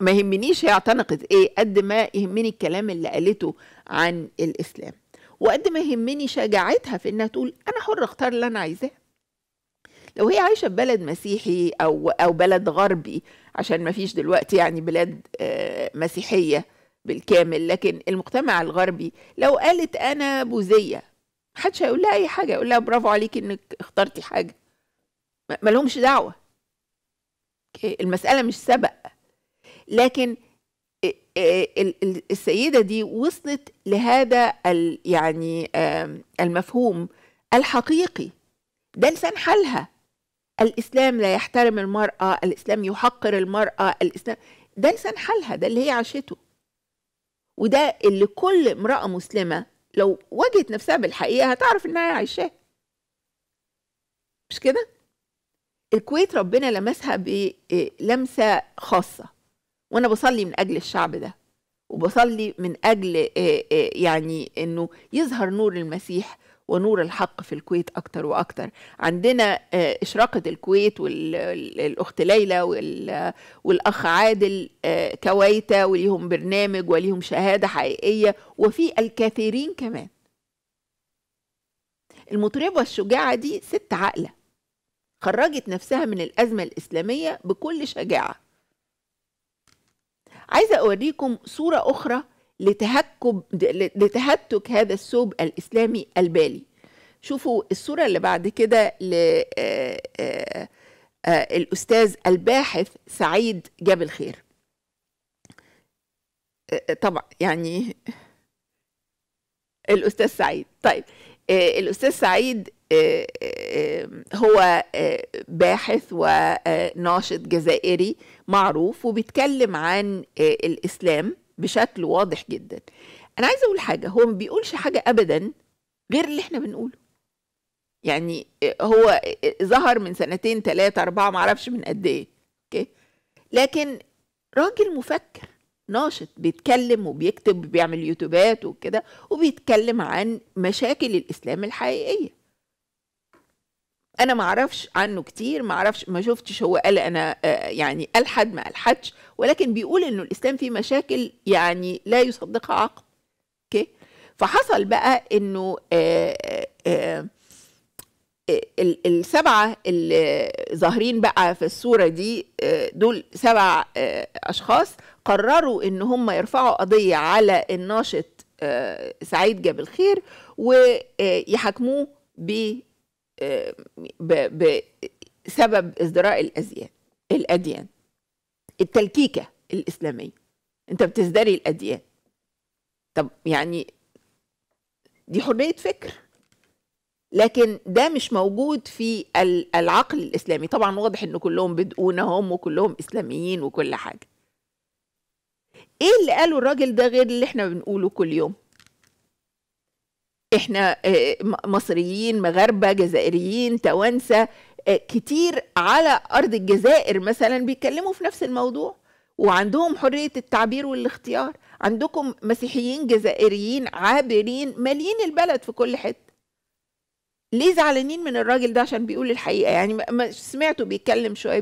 ما يهمنيش هي اعتنقت ايه قد ما يهمني الكلام اللي قالته عن الاسلام، وقد ما يهمني شجاعتها في انها تقول انا حره اختار اللي انا عايزاه. لو هي عايشة في بلد مسيحي أو بلد غربي، عشان ما فيش دلوقتي يعني بلاد مسيحية بالكامل، لكن المجتمع الغربي لو قالت أنا بوذية محدش هيقول لها أي حاجة، يقول لها برافو عليك إنك اخترتي حاجة، ما لهمش دعوة، المسألة مش سبق. لكن السيدة دي وصلت لهذا يعني المفهوم الحقيقي، ده لسان حالها. الإسلام لا يحترم المرأة، الإسلام يحقر المرأة، الإسلام، ده لسان حالها، ده اللي هي عاشته، وده اللي كل امرأة مسلمة لو واجهت نفسها بالحقيقة هتعرف إنها عايشاه، مش كده؟ الكويت ربنا لمسها بلمسة خاصة، وأنا بصلي من أجل الشعب ده، وبصلي من أجل يعني إنه يظهر نور المسيح ونور الحق في الكويت أكتر وأكتر. عندنا إشراقة الكويت والأخت ليلى والأخ عادل كويتة، وليهم برنامج وليهم شهادة حقيقية، وفي الكثيرين كمان. المطربة الشجاعة دي ست عاقلة، خرجت نفسها من الأزمة الإسلامية بكل شجاعة. عايزة أوريكم صورة أخرى لتهتك هذا الثوب الإسلامي البالي. شوفوا الصورة اللي بعد كده للأستاذ الباحث سعيد جاب الخير. طبعا يعني الأستاذ سعيد، طيب الأستاذ سعيد هو باحث وناشط جزائري معروف، وبيتكلم عن الإسلام بشكل واضح جدا. أنا عايزة أقول حاجة، هو ما بيقولش حاجة أبدا غير اللي إحنا بنقوله. يعني هو ظهر من 2 3 4 معرفش من قد إيه، أوكي؟ لكن راجل مفكر ناشط، بيتكلم وبيكتب وبيعمل يوتيوبات وكده، وبيتكلم عن مشاكل الإسلام الحقيقية. أنا معرفش عنه كتير، معرفش، ما شفتش هو قال أنا يعني ألحد ما ألحدش، ولكن بيقول إنه الإسلام فيه مشاكل يعني لا يصدقها عقل. أوكي؟ فحصل بقى إنه السبعة اللي ظاهرين بقى في الصورة دي، دول 7 أشخاص قرروا إن هم يرفعوا قضية على الناشط سعيد جاب الخير ويحاكموه بسبب ازدراء الأديان، التلكيكة الإسلامية، أنت بتزدري الأديان. طب يعني دي حرية فكر، لكن ده مش موجود في العقل الإسلامي. طبعا واضح إن كلهم بدؤونا هم وكلهم إسلاميين وكل حاجة. إيه اللي قاله الراجل ده غير اللي إحنا بنقوله كل يوم؟ إحنا مصريين، مغاربة، جزائريين، توانسة، كتير على أرض الجزائر مثلا بيتكلموا في نفس الموضوع وعندهم حرية التعبير والاختيار. عندكم مسيحيين جزائريين عابرين مالين البلد في كل حتة. ليه زعلانين من الراجل ده عشان بيقول الحقيقة؟ يعني ما سمعته بيتكلم شوية،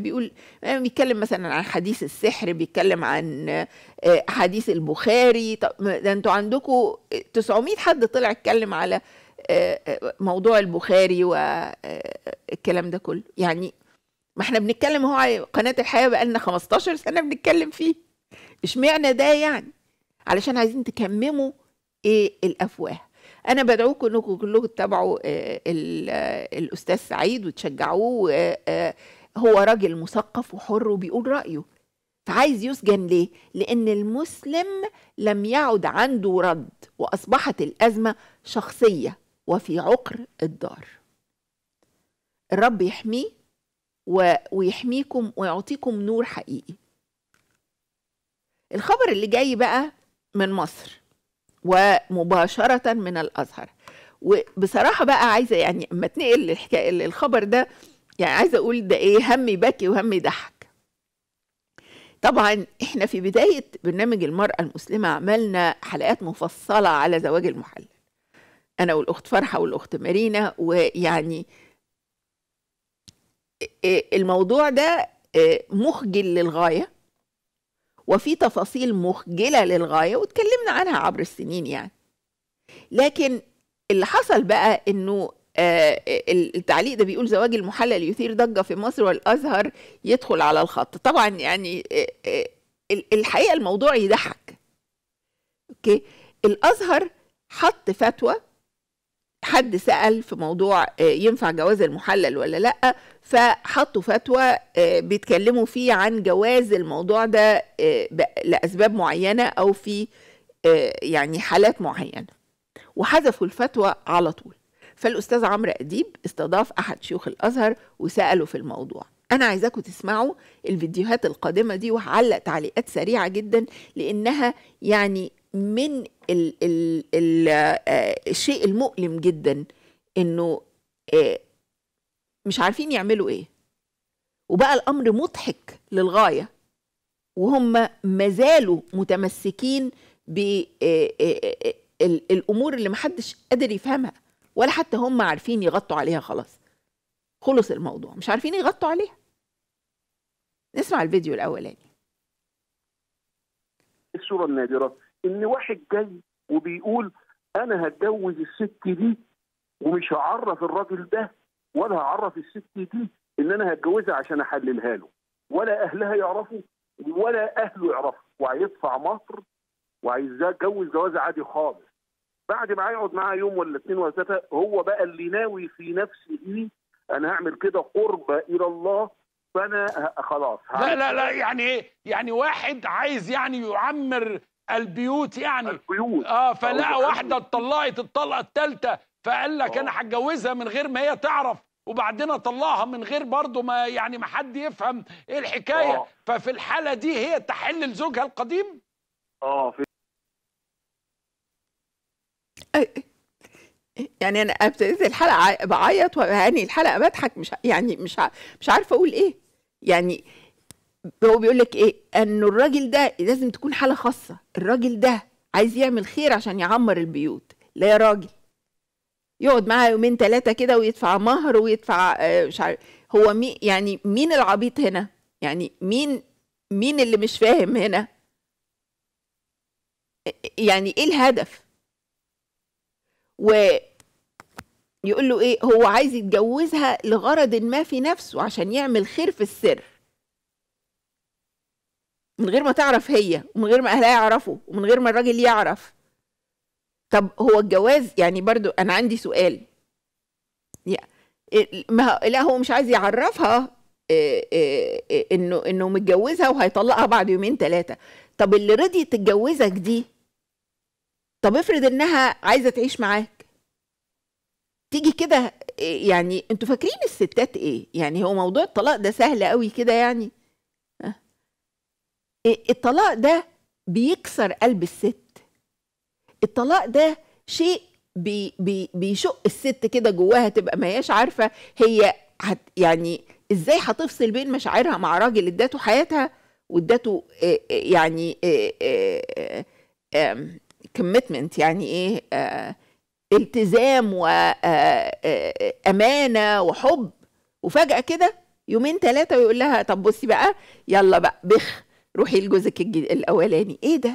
بيتكلم مثلا عن حديث السحر، بيتكلم عن حديث البخاري. طب ده انتوا عندكم 900 حد طلع اتكلم على موضوع البخاري والكلام ده كله. يعني ما احنا بنتكلم اهو على قناة الحياة بقالنا 15 سنة بنتكلم فيه. اشمعنى ده؟ يعني علشان عايزين تكمموا ايه الافواه. انا بدعوكم انكم كلكم تتابعوا الاستاذ سعيد وتشجعوه. هو راجل مثقف وحر وبيقول رايه، فعايز يسجن ليه؟ لان المسلم لم يعد عنده رد، واصبحت الازمه شخصيه وفي عقر الدار. الرب يحميه ويحميكم ويعطيكم نور حقيقي. الخبر اللي جاي بقى من مصر ومباشرة من الأزهر، وبصراحة بقى عايزة يعني اما اتنقل للحكاية للخبر ده، يعني عايزة أقول ده إيه، همي بكي وهمي ضحك. طبعا إحنا في بداية برنامج المرأة المسلمة عملنا حلقات مفصلة على زواج المحلل، أنا والأخت فرحة والأخت مارينا، ويعني الموضوع ده مخجل للغاية وفي تفاصيل مخجلة للغاية واتكلمنا عنها عبر السنين يعني. لكن اللي حصل بقى انه التعليق ده بيقول زواج المحلل يثير ضجة في مصر والأزهر يدخل على الخط. طبعا يعني الحقيقة الموضوع يضحك. اوكي، الأزهر حط فتوى، حد سأل في موضوع ينفع جواز المحلل ولا لأ، فحطوا فتوى بيتكلموا فيه عن جواز الموضوع ده لأسباب معينة أو في يعني حالات معينة، وحذفوا الفتوى على طول. فالأستاذ عمرو أديب استضاف أحد شيوخ الأزهر وسأله في الموضوع. أنا عايزاكم تسمعوا الفيديوهات القادمة دي، وهعلق تعليقات سريعة جدا لأنها يعني من الشيء المؤلم جدا انه مش عارفين يعملوا ايه، وبقى الامر مضحك للغايه وهم مازالوا متمسكين بالامور اللي محدش قادر يفهمها ولا حتى هم عارفين يغطوا عليها. خلاص خلص الموضوع، مش عارفين يغطوا عليها. نسمع الفيديو الاولاني. الصوره النادره ان واحد جاي وبيقول انا هتجوز الست دي ومش هعرف الراجل ده ولا هعرف الست دي ان انا هتجوزها عشان احللها له، ولا اهلها يعرفوا ولا اهله يعرفوا، وهيدفع مصر وعايزاه اتجوز جواز عادي خالص. بعد ما يقعد معاه يوم ولا اتنين ولا تلاته هو بقى اللي ناوي في نفسه دي انا هعمل كده قربة الى الله، فانا خلاص. لا لا لا، يعني ايه؟ يعني واحد عايز يعني يعمر البيوت، يعني البيوت. فلقى واحده اتطلقت الطلقه الثالثه فقال لك انا هتجوزها من غير ما هي تعرف، وبعدين اطلقها من غير برضه ما يعني ما حد يفهم ايه الحكايه. ففي الحاله دي هي تحل لزوجها القديم. يعني انا ابتديت الحلقه بعيط وهاني الحلقه بضحك، مش عارفه اقول ايه. يعني هو بيقول لك ايه؟ انه الراجل ده لازم تكون حاله خاصه، الراجل ده عايز يعمل خير عشان يعمر البيوت. لا يا راجل، يقعد معاه يومين ثلاثه كده ويدفع مهر ويدفع مش عارف هو مين. يعني مين العبيط هنا؟ يعني مين اللي مش فاهم هنا؟ يعني ايه الهدف؟ ويقول له ايه؟ هو عايز يتجوزها لغرض ما في نفسه عشان يعمل خير في السر من غير ما تعرف هي، ومن غير ما اهلها يعرفوا، ومن غير ما الراجل يعرف. طب هو الجواز يعني برضو انا عندي سؤال. لا هو مش عايز يعرفها انه متجوزها وهيطلقها بعد يومين ثلاثه. طب اللي رضي تتجوزك دي، طب افرض انها عايزه تعيش معاك، تيجي كده يعني. انتوا فاكرين الستات ايه؟ يعني هو موضوع الطلاق ده سهل قوي كده يعني؟ الطلاق ده بيكسر قلب الست، الطلاق ده شيء بيشق الست كده جواها، تبقى ما هياش عارفه هي يعني ازاي هتفصل بين مشاعرها مع راجل اداته حياتها واداته يعني كوميتمنت، يعني ايه، التزام وامانه وحب، وفجاه كده يومين ثلاثه ويقول لها طب بصي بقى، يلا بقى بخ روحي لجوزك الاولاني. ايه ده؟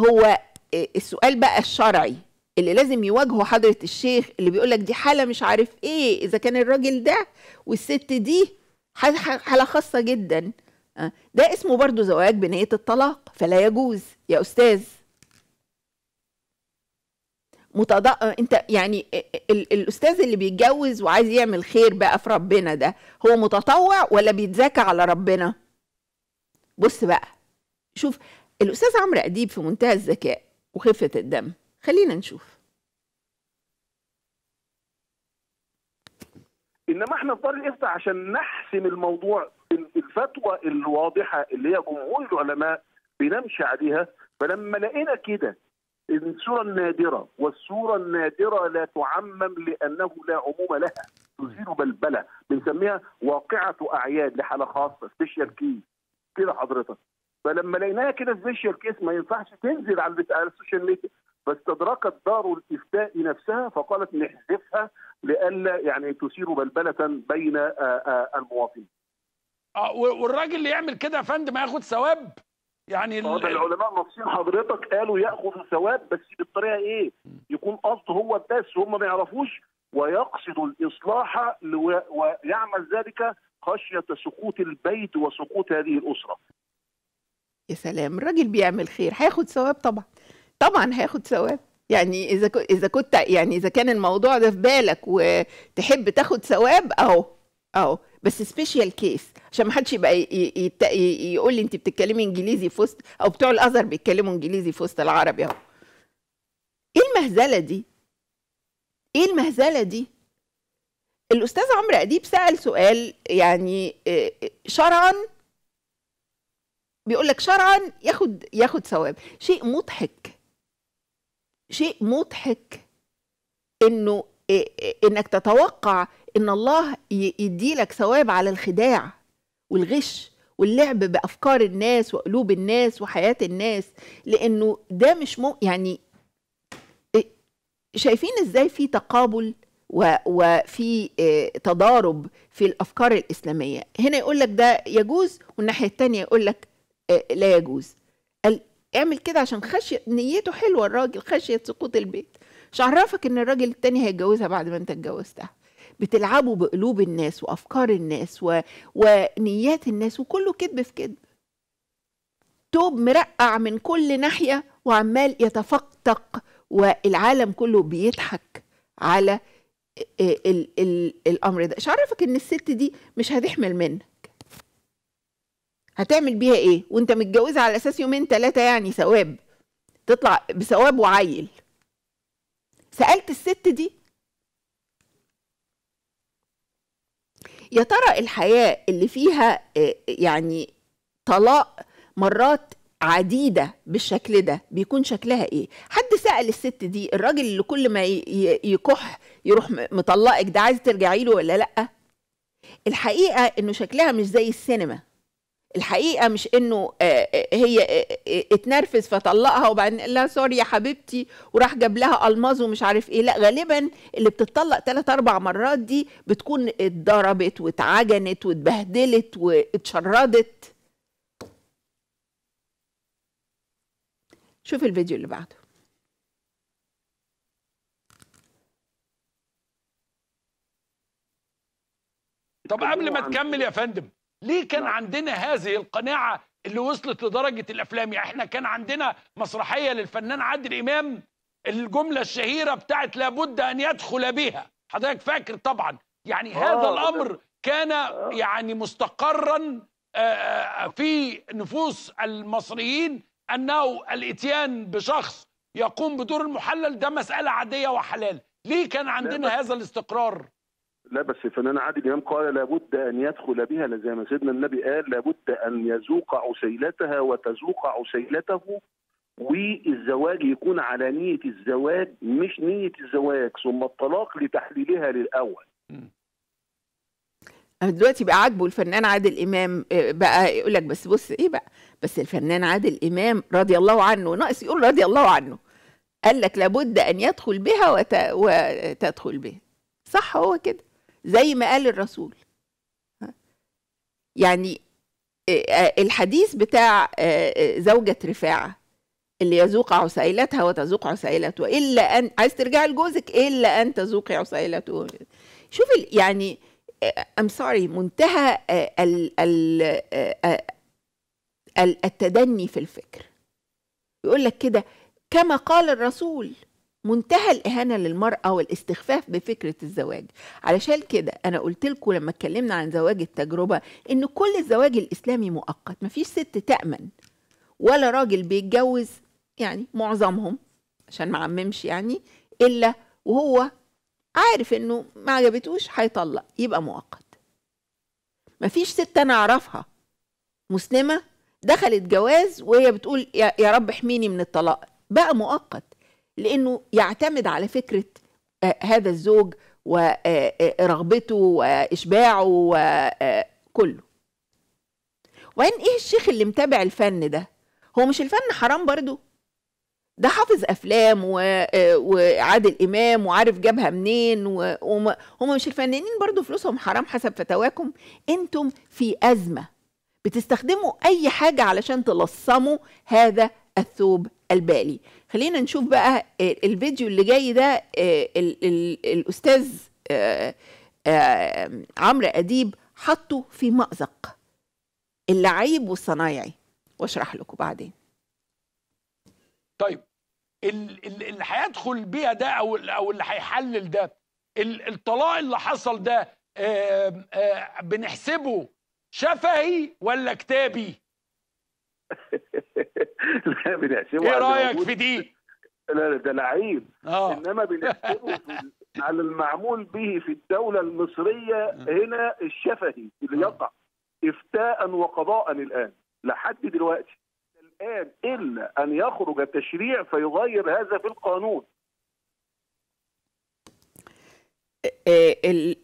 هو السؤال بقى الشرعي اللي لازم يواجهه حضرة الشيخ اللي بيقولك دي حالة مش عارف ايه، اذا كان الراجل ده والست دي حالة خاصة جدا، ده اسمه برضو زواج بنية الطلاق، فلا يجوز يا استاذ. انت يعني الاستاذ اللي بيتجوز وعايز يعمل خير بقى في ربنا، ده هو متطوع ولا بيتزكى على ربنا؟ بص بقى، شوف الاستاذ عمرو أديب في منتهى الذكاء وخفة الدم، خلينا نشوف. انما احنا في دار الافتاء عشان نحسم الموضوع، الفتوى الواضحه اللي هي جمهور العلماء بنمشي عليها، فلما لقينا كده الصوره النادره، والصوره النادره لا تعمم لانه لا عموم لها، تثير بلبله، بنسميها واقعه اعياد لحاله خاصه، سبيشال كيس كده حضرتك. فلما لقيناها كده سبيشال كيس ما ينفعش تنزل على السوشيال ميديا، فاستدركت دار الافتاء نفسها فقالت نحذفها لئلا يعني تثير بلبله بين المواطنين. والراجل اللي يعمل كده يا فندم هياخد ثواب؟ يعني العلماء نصين حضرتك قالوا ياخد ثواب، بس بالطريقه ايه؟ يكون قصده هو بس، هم ما يعرفوش، ويقصد الاصلاح ويعمل ذلك خشيه سقوط البيت وسقوط هذه الاسره. يا سلام، الراجل بيعمل خير هياخد ثواب؟ طبعا طبعا هياخد ثواب. يعني اذا كنت يعني اذا كان الموضوع ده في بالك وتحب تاخد ثواب، اهو بس سبيشال كيس، عشان ما حدش يبقى يقول لي انت بتتكلمي انجليزي في وسط، او بتوع الازهر بيتكلموا انجليزي في وسط العربي اهو. ايه المهزله دي؟ ايه المهزله دي؟ الاستاذ عمرو أديب سأل سؤال يعني شرعا، بيقول لك شرعا ياخد ثواب. شيء مضحك، شيء مضحك انه انك تتوقع ان الله يديلك ثواب على الخداع والغش واللعب بافكار الناس وقلوب الناس وحياه الناس، لانه ده مش يعني شايفين ازاي في تقابل وفي تضارب في الافكار الاسلاميه. هنا يقول لك ده يجوز، والناحيه الثانيه يقول لك لا يجوز. اعمل كده عشان خشيه، نيته حلوه الراجل، خشيه سقوط البيت. مش عرفك ان الراجل التاني هيتجوزها بعد ما انت اتجوزتها؟ بتلعبوا بقلوب الناس وافكار الناس ونيات الناس، وكله كذب في كذب، توب مرقع من كل ناحيه وعمال يتفقتق، والعالم كله بيضحك على الامر ده. مش عرفك ان الست دي مش هتحمل منه، هتعمل بيها ايه وانت متجوزها على اساس يومين ثلاثه يعني ثواب، تطلع بثواب وعيل؟ سالت الست دي. يا ترى الحياه اللي فيها يعني طلاق مرات عديده بالشكل ده بيكون شكلها ايه؟ حد سال الست دي الراجل اللي كل ما يكح يروح مطلقك ده عايزه ترجعي له ولا لا؟ الحقيقه انه شكلها مش زي السينما، الحقيقه مش انه هي اتنرفز فطلقها وبعدين قال لها سوري يا حبيبتي وراح جاب لها الماظ ومش عارف ايه، لا غالبا اللي بتطلق 3-4 مرات دي بتكون اتضربت واتعجنت واتبهدلت واتشردت. شوف الفيديو اللي بعده. طب قبل ما تكمل يا فندم، ليه كان عندنا هذه القناعة اللي وصلت لدرجة الأفلام؟ يعني احنا كان عندنا مسرحية للفنان عادل إمام، الجملة الشهيرة بتاعت لابد أن يدخل بها، حضرتك فاكر طبعا. يعني هذا الأمر كان يعني مستقرا في نفوس المصريين أنه الاتيان بشخص يقوم بدور المحلل ده مسألة عادية وحلال. ليه كان عندنا هذا الاستقرار؟ لا بس فنان عادل إمام قال لابد أن يدخل بها، زي ما سيدنا النبي قال لابد أن يذوق عسيلتها وتذوق عسيلته، والزواج يكون على نية الزواج مش نية الزواج ثم الطلاق لتحليلها للأول. دلوقتي بقى عاجبه الفنان عادل إمام، بقى يقول لك بس بص إيه بقى، بس الفنان عادل إمام رضي الله عنه، ناقص يقول رضي الله عنه، قال لك لابد أن يدخل بها وتدخل به. صح هو كده زي ما قال الرسول. يعني الحديث بتاع زوجة رفاعة اللي يذوق عسيلتها وتذوق عسيلته، إلا أن عايز ترجع لجوزك إلا أن تذوقي عسيلته. شوف يعني I'm sorry منتهى التدني في الفكر. يقول لك كده كما قال الرسول، منتهى الإهانة للمرأة والاستخفاف بفكرة الزواج. علشان كده أنا قلت لكم لما اتكلمنا عن زواج التجربة إن كل الزواج الإسلامي مؤقت، مفيش ست تأمن ولا راجل بيتجوز، يعني معظمهم عشان ما عممش يعني، إلا وهو عارف إنه ما عجبتوش هيطلق، يبقى مؤقت. مفيش ست أنا أعرفها مسلمة دخلت جواز وهي بتقول يا رب احميني من الطلاق، بقى مؤقت، لأنه يعتمد على فكرة هذا الزوج ورغبته وإشباعه وكله. وبعدين إيه الشيخ اللي متابع الفن ده؟ هو مش الفن حرام برضه؟ ده حافظ أفلام وعادل إمام وعارف جابها منين، هم مش الفنانين برضه فلوسهم حرام حسب فتواكم؟ أنتم في أزمة بتستخدموا أي حاجة علشان تلصموا هذا الثوب البالي. خلينا نشوف بقى الفيديو اللي جاي ده، الأستاذ عمرو أديب حطه في مأزق اللعيب والصنايعي، واشرح لكم بعدين. طيب اللي هيدخل بيها ده أو اللي هيحلل ده، الطلاق اللي حصل ده بنحسبه شفهي ولا كتابي؟ لا بنحسبه ايه رايك في دي؟ لا ده لعيب، انما بنحسبه على المعمول به في الدولة المصرية هنا الشفهي اللي يقع افتاء وقضاء الآن لحد دلوقتي الآن، إلا أن يخرج التشريع فيغير هذا في القانون.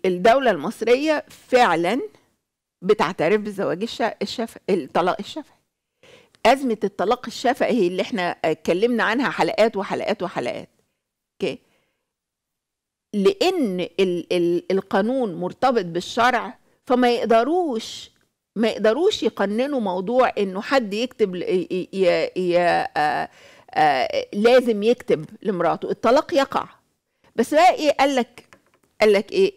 الدولة المصرية فعلا بتعترف بالزواج الشفهي، الطلاق الشفهي. أزمة الطلاق الشفهي اللي احنا اتكلمنا عنها حلقات وحلقات وحلقات. اوكي. لأن القانون مرتبط بالشرع، فما يقدروش يقننوا موضوع انه حد يكتب لازم يكتب لمراته، الطلاق يقع. بس بقى ايه قال لك ايه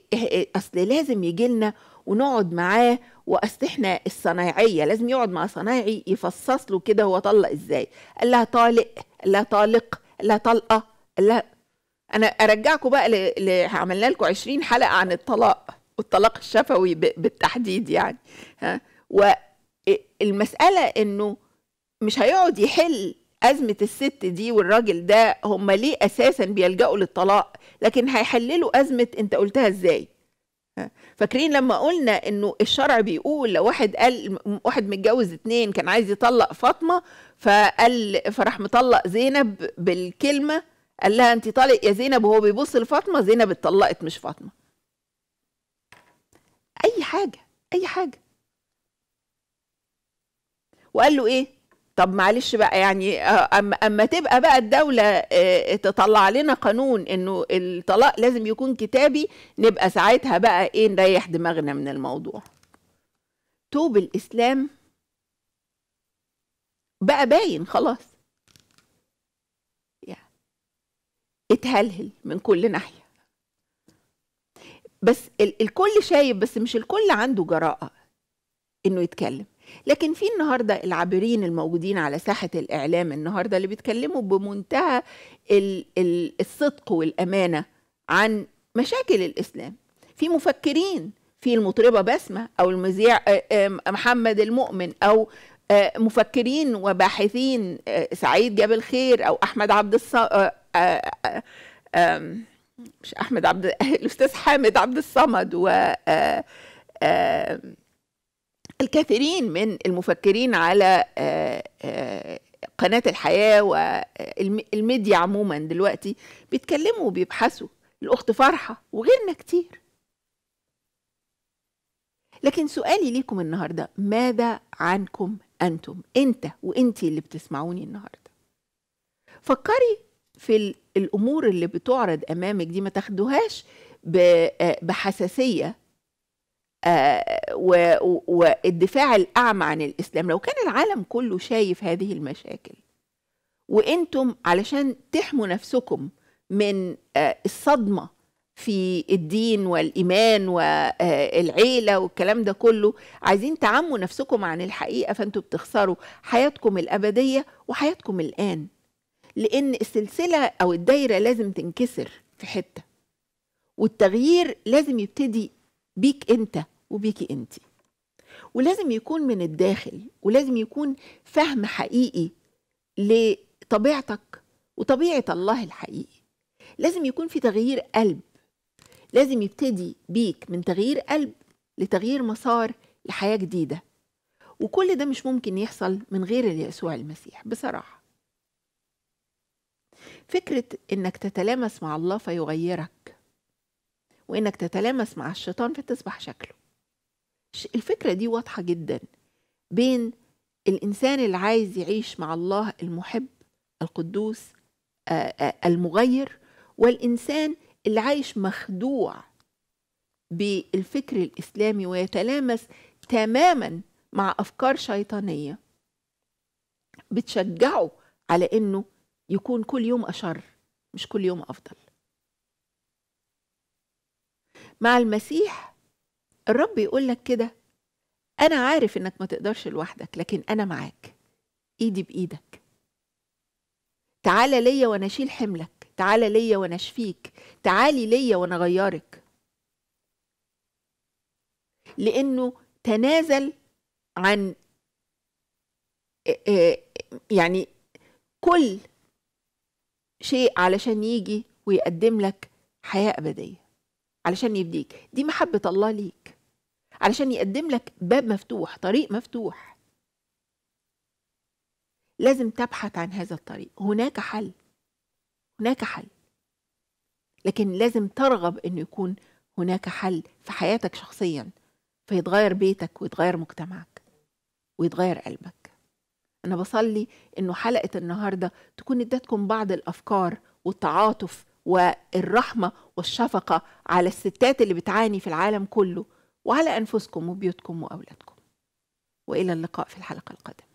اصل لازم يجي لنا ونقعد معاه، واصل احنا الصنايعيه لازم يقعد مع صنايعي يفصص له كده هو طلق ازاي، قال لها طالق، قال لها طالق، قال لها طلقه، قال لها. انا ارجعكم بقى عملنا لكم 20 حلقه عن الطلاق والطلاق الشفوي بالتحديد يعني، ها. والمسألة إنه مش هيقعد يحل أزمة الست دي والراجل ده هم ليه أساسا بيلجأوا للطلاق، لكن هيحللوا أزمة أنت قلتها إزاي. فاكرين لما قلنا إنه الشرع بيقول لو واحد قال واحد متجوز 2 كان عايز يطلق فاطمة فقال فراح مطلق زينب بالكلمة، قال لها أنت طالق يا زينب، وهو بيبص لفاطمة، زينب اتطلقت مش فاطمة. اي حاجه وقال له ايه؟ طب معلش بقى يعني اما تبقى بقى الدوله تطلع لنا قانون انه الطلاق لازم يكون كتابي، نبقى ساعتها بقى ايه نريح دماغنا من الموضوع. توب الاسلام بقى باين خلاص يعني، اتهلهل من كل ناحيه، بس الكل شايف، بس مش الكل عنده جراءة انه يتكلم. لكن في النهارده العابرين الموجودين على ساحة الاعلام النهارده اللي بيتكلموا بمنتهى الصدق والامانة عن مشاكل الاسلام، في مفكرين، في المطربة بسمة أو المذيع محمد المؤمن أو مفكرين وباحثين سعيد جاب الخير أو أحمد عبد الصمد، مش أحمد عبد، الأستاذ حامد عبد الصمد، و الكثيرين من المفكرين على قناة الحياة والميديا عموما دلوقتي بيتكلموا وبيبحثوا. الأخت فرحة وغيرنا كتير. لكن سؤالي ليكم النهاردة، ماذا عنكم أنتم؟ أنت وأنتي اللي بتسمعوني النهاردة، فكري في الأمور اللي بتعرض أمامك دي، ما تاخدوهاش بحساسية والدفاع الأعمى عن الإسلام. لو كان العالم كله شايف هذه المشاكل وأنتم علشان تحموا نفسكم من الصدمة في الدين والإيمان والعيلة والكلام ده كله، عايزين تعموا نفسكم عن الحقيقة، فأنتوا بتخسروا حياتكم الأبدية وحياتكم الآن، لأن السلسلة أو الدايرة لازم تنكسر في حتة، والتغيير لازم يبتدي بيك أنت وبيكي أنت، ولازم يكون من الداخل، ولازم يكون فهم حقيقي لطبيعتك وطبيعة الله الحقيقي. لازم يكون في تغيير قلب، لازم يبتدي بيك من تغيير قلب لتغيير مسار لحياة جديدة، وكل ده مش ممكن يحصل من غير يسوع المسيح. بصراحة فكرة إنك تتلامس مع الله فيغيرك، وإنك تتلامس مع الشيطان فتصبح شكله، الفكرة دي واضحة جدا بين الإنسان اللي عايز يعيش مع الله المحب القدوس المغير، والإنسان اللي عايش مخدوع بالفكر الإسلامي ويتلامس تماما مع أفكار شيطانية بتشجعه على إنه يكون كل يوم أشر مش كل يوم أفضل. مع المسيح الرب يقول لك كده، أنا عارف إنك ما تقدرش لوحدك، لكن أنا معاك إيدي بإيدك، تعالى ليا وأنا أشيل حملك، تعالى ليا وانا اشفيك، تعالي ليا وانا اغيرك، لانه تنازل عن يعني كل شيء علشان يجي ويقدم لك حياة أبدية، علشان يفديك. دي محبة الله ليك، علشان يقدم لك باب مفتوح، طريق مفتوح. لازم تبحث عن هذا الطريق، هناك حل، هناك حل، لكن لازم ترغب إنه يكون هناك حل في حياتك شخصيا، فيتغير بيتك ويتغير مجتمعك ويتغير قلبك. أنا بصلي إنه حلقة النهاردة تكون ادتكم بعض الأفكار والتعاطف والرحمة والشفقة على الستات اللي بتعاني في العالم كله، وعلى أنفسكم وبيوتكم وأولادكم. وإلى اللقاء في الحلقة القادمة.